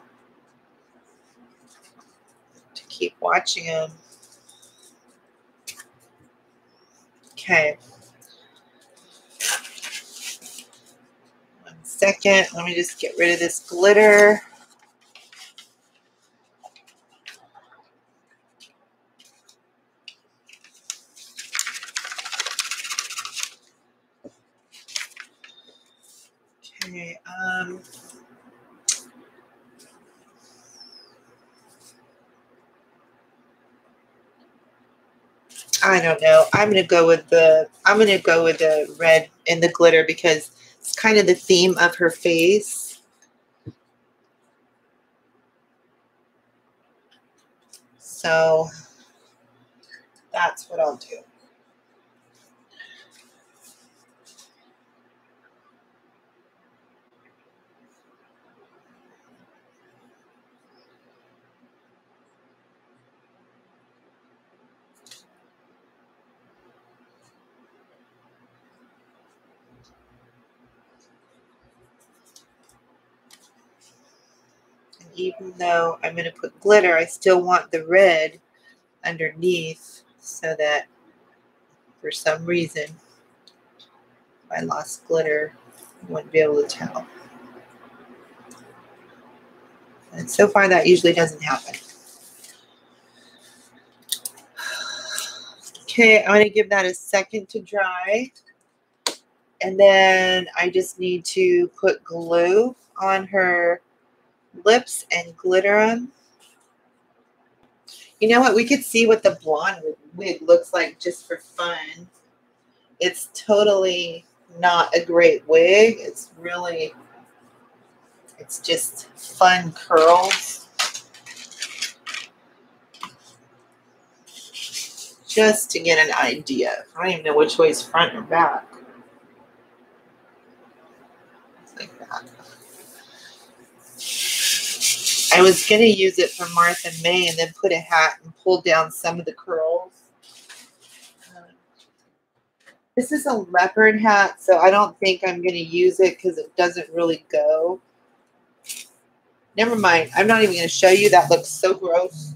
To keep watching him. Okay. One second. Let me just get rid of this glitter. I don't know. I'm gonna go with the red and the glitter because it's kind of the theme of her face. So that's what I'll do. Even though I'm going to put glitter, I still want the red underneath so that for some reason, if I lost glitter, I wouldn't be able to tell. And so far, that usually doesn't happen. Okay, I'm going to give that a second to dry. And then I just need to put glue on her lips and glitter on. You know what? We could see what the blonde wig looks like just for fun. It's totally not a great wig. It's really, it's just fun curls. Just to get an idea. I don't even know which way is front or back. It's like that. I was going to use it for Martha May and then put a hat and pull down some of the curls. This is a leopard hat, so I don't think I'm going to use it because it doesn't really go. Never mind. I'm not even going to show you. That looks so gross.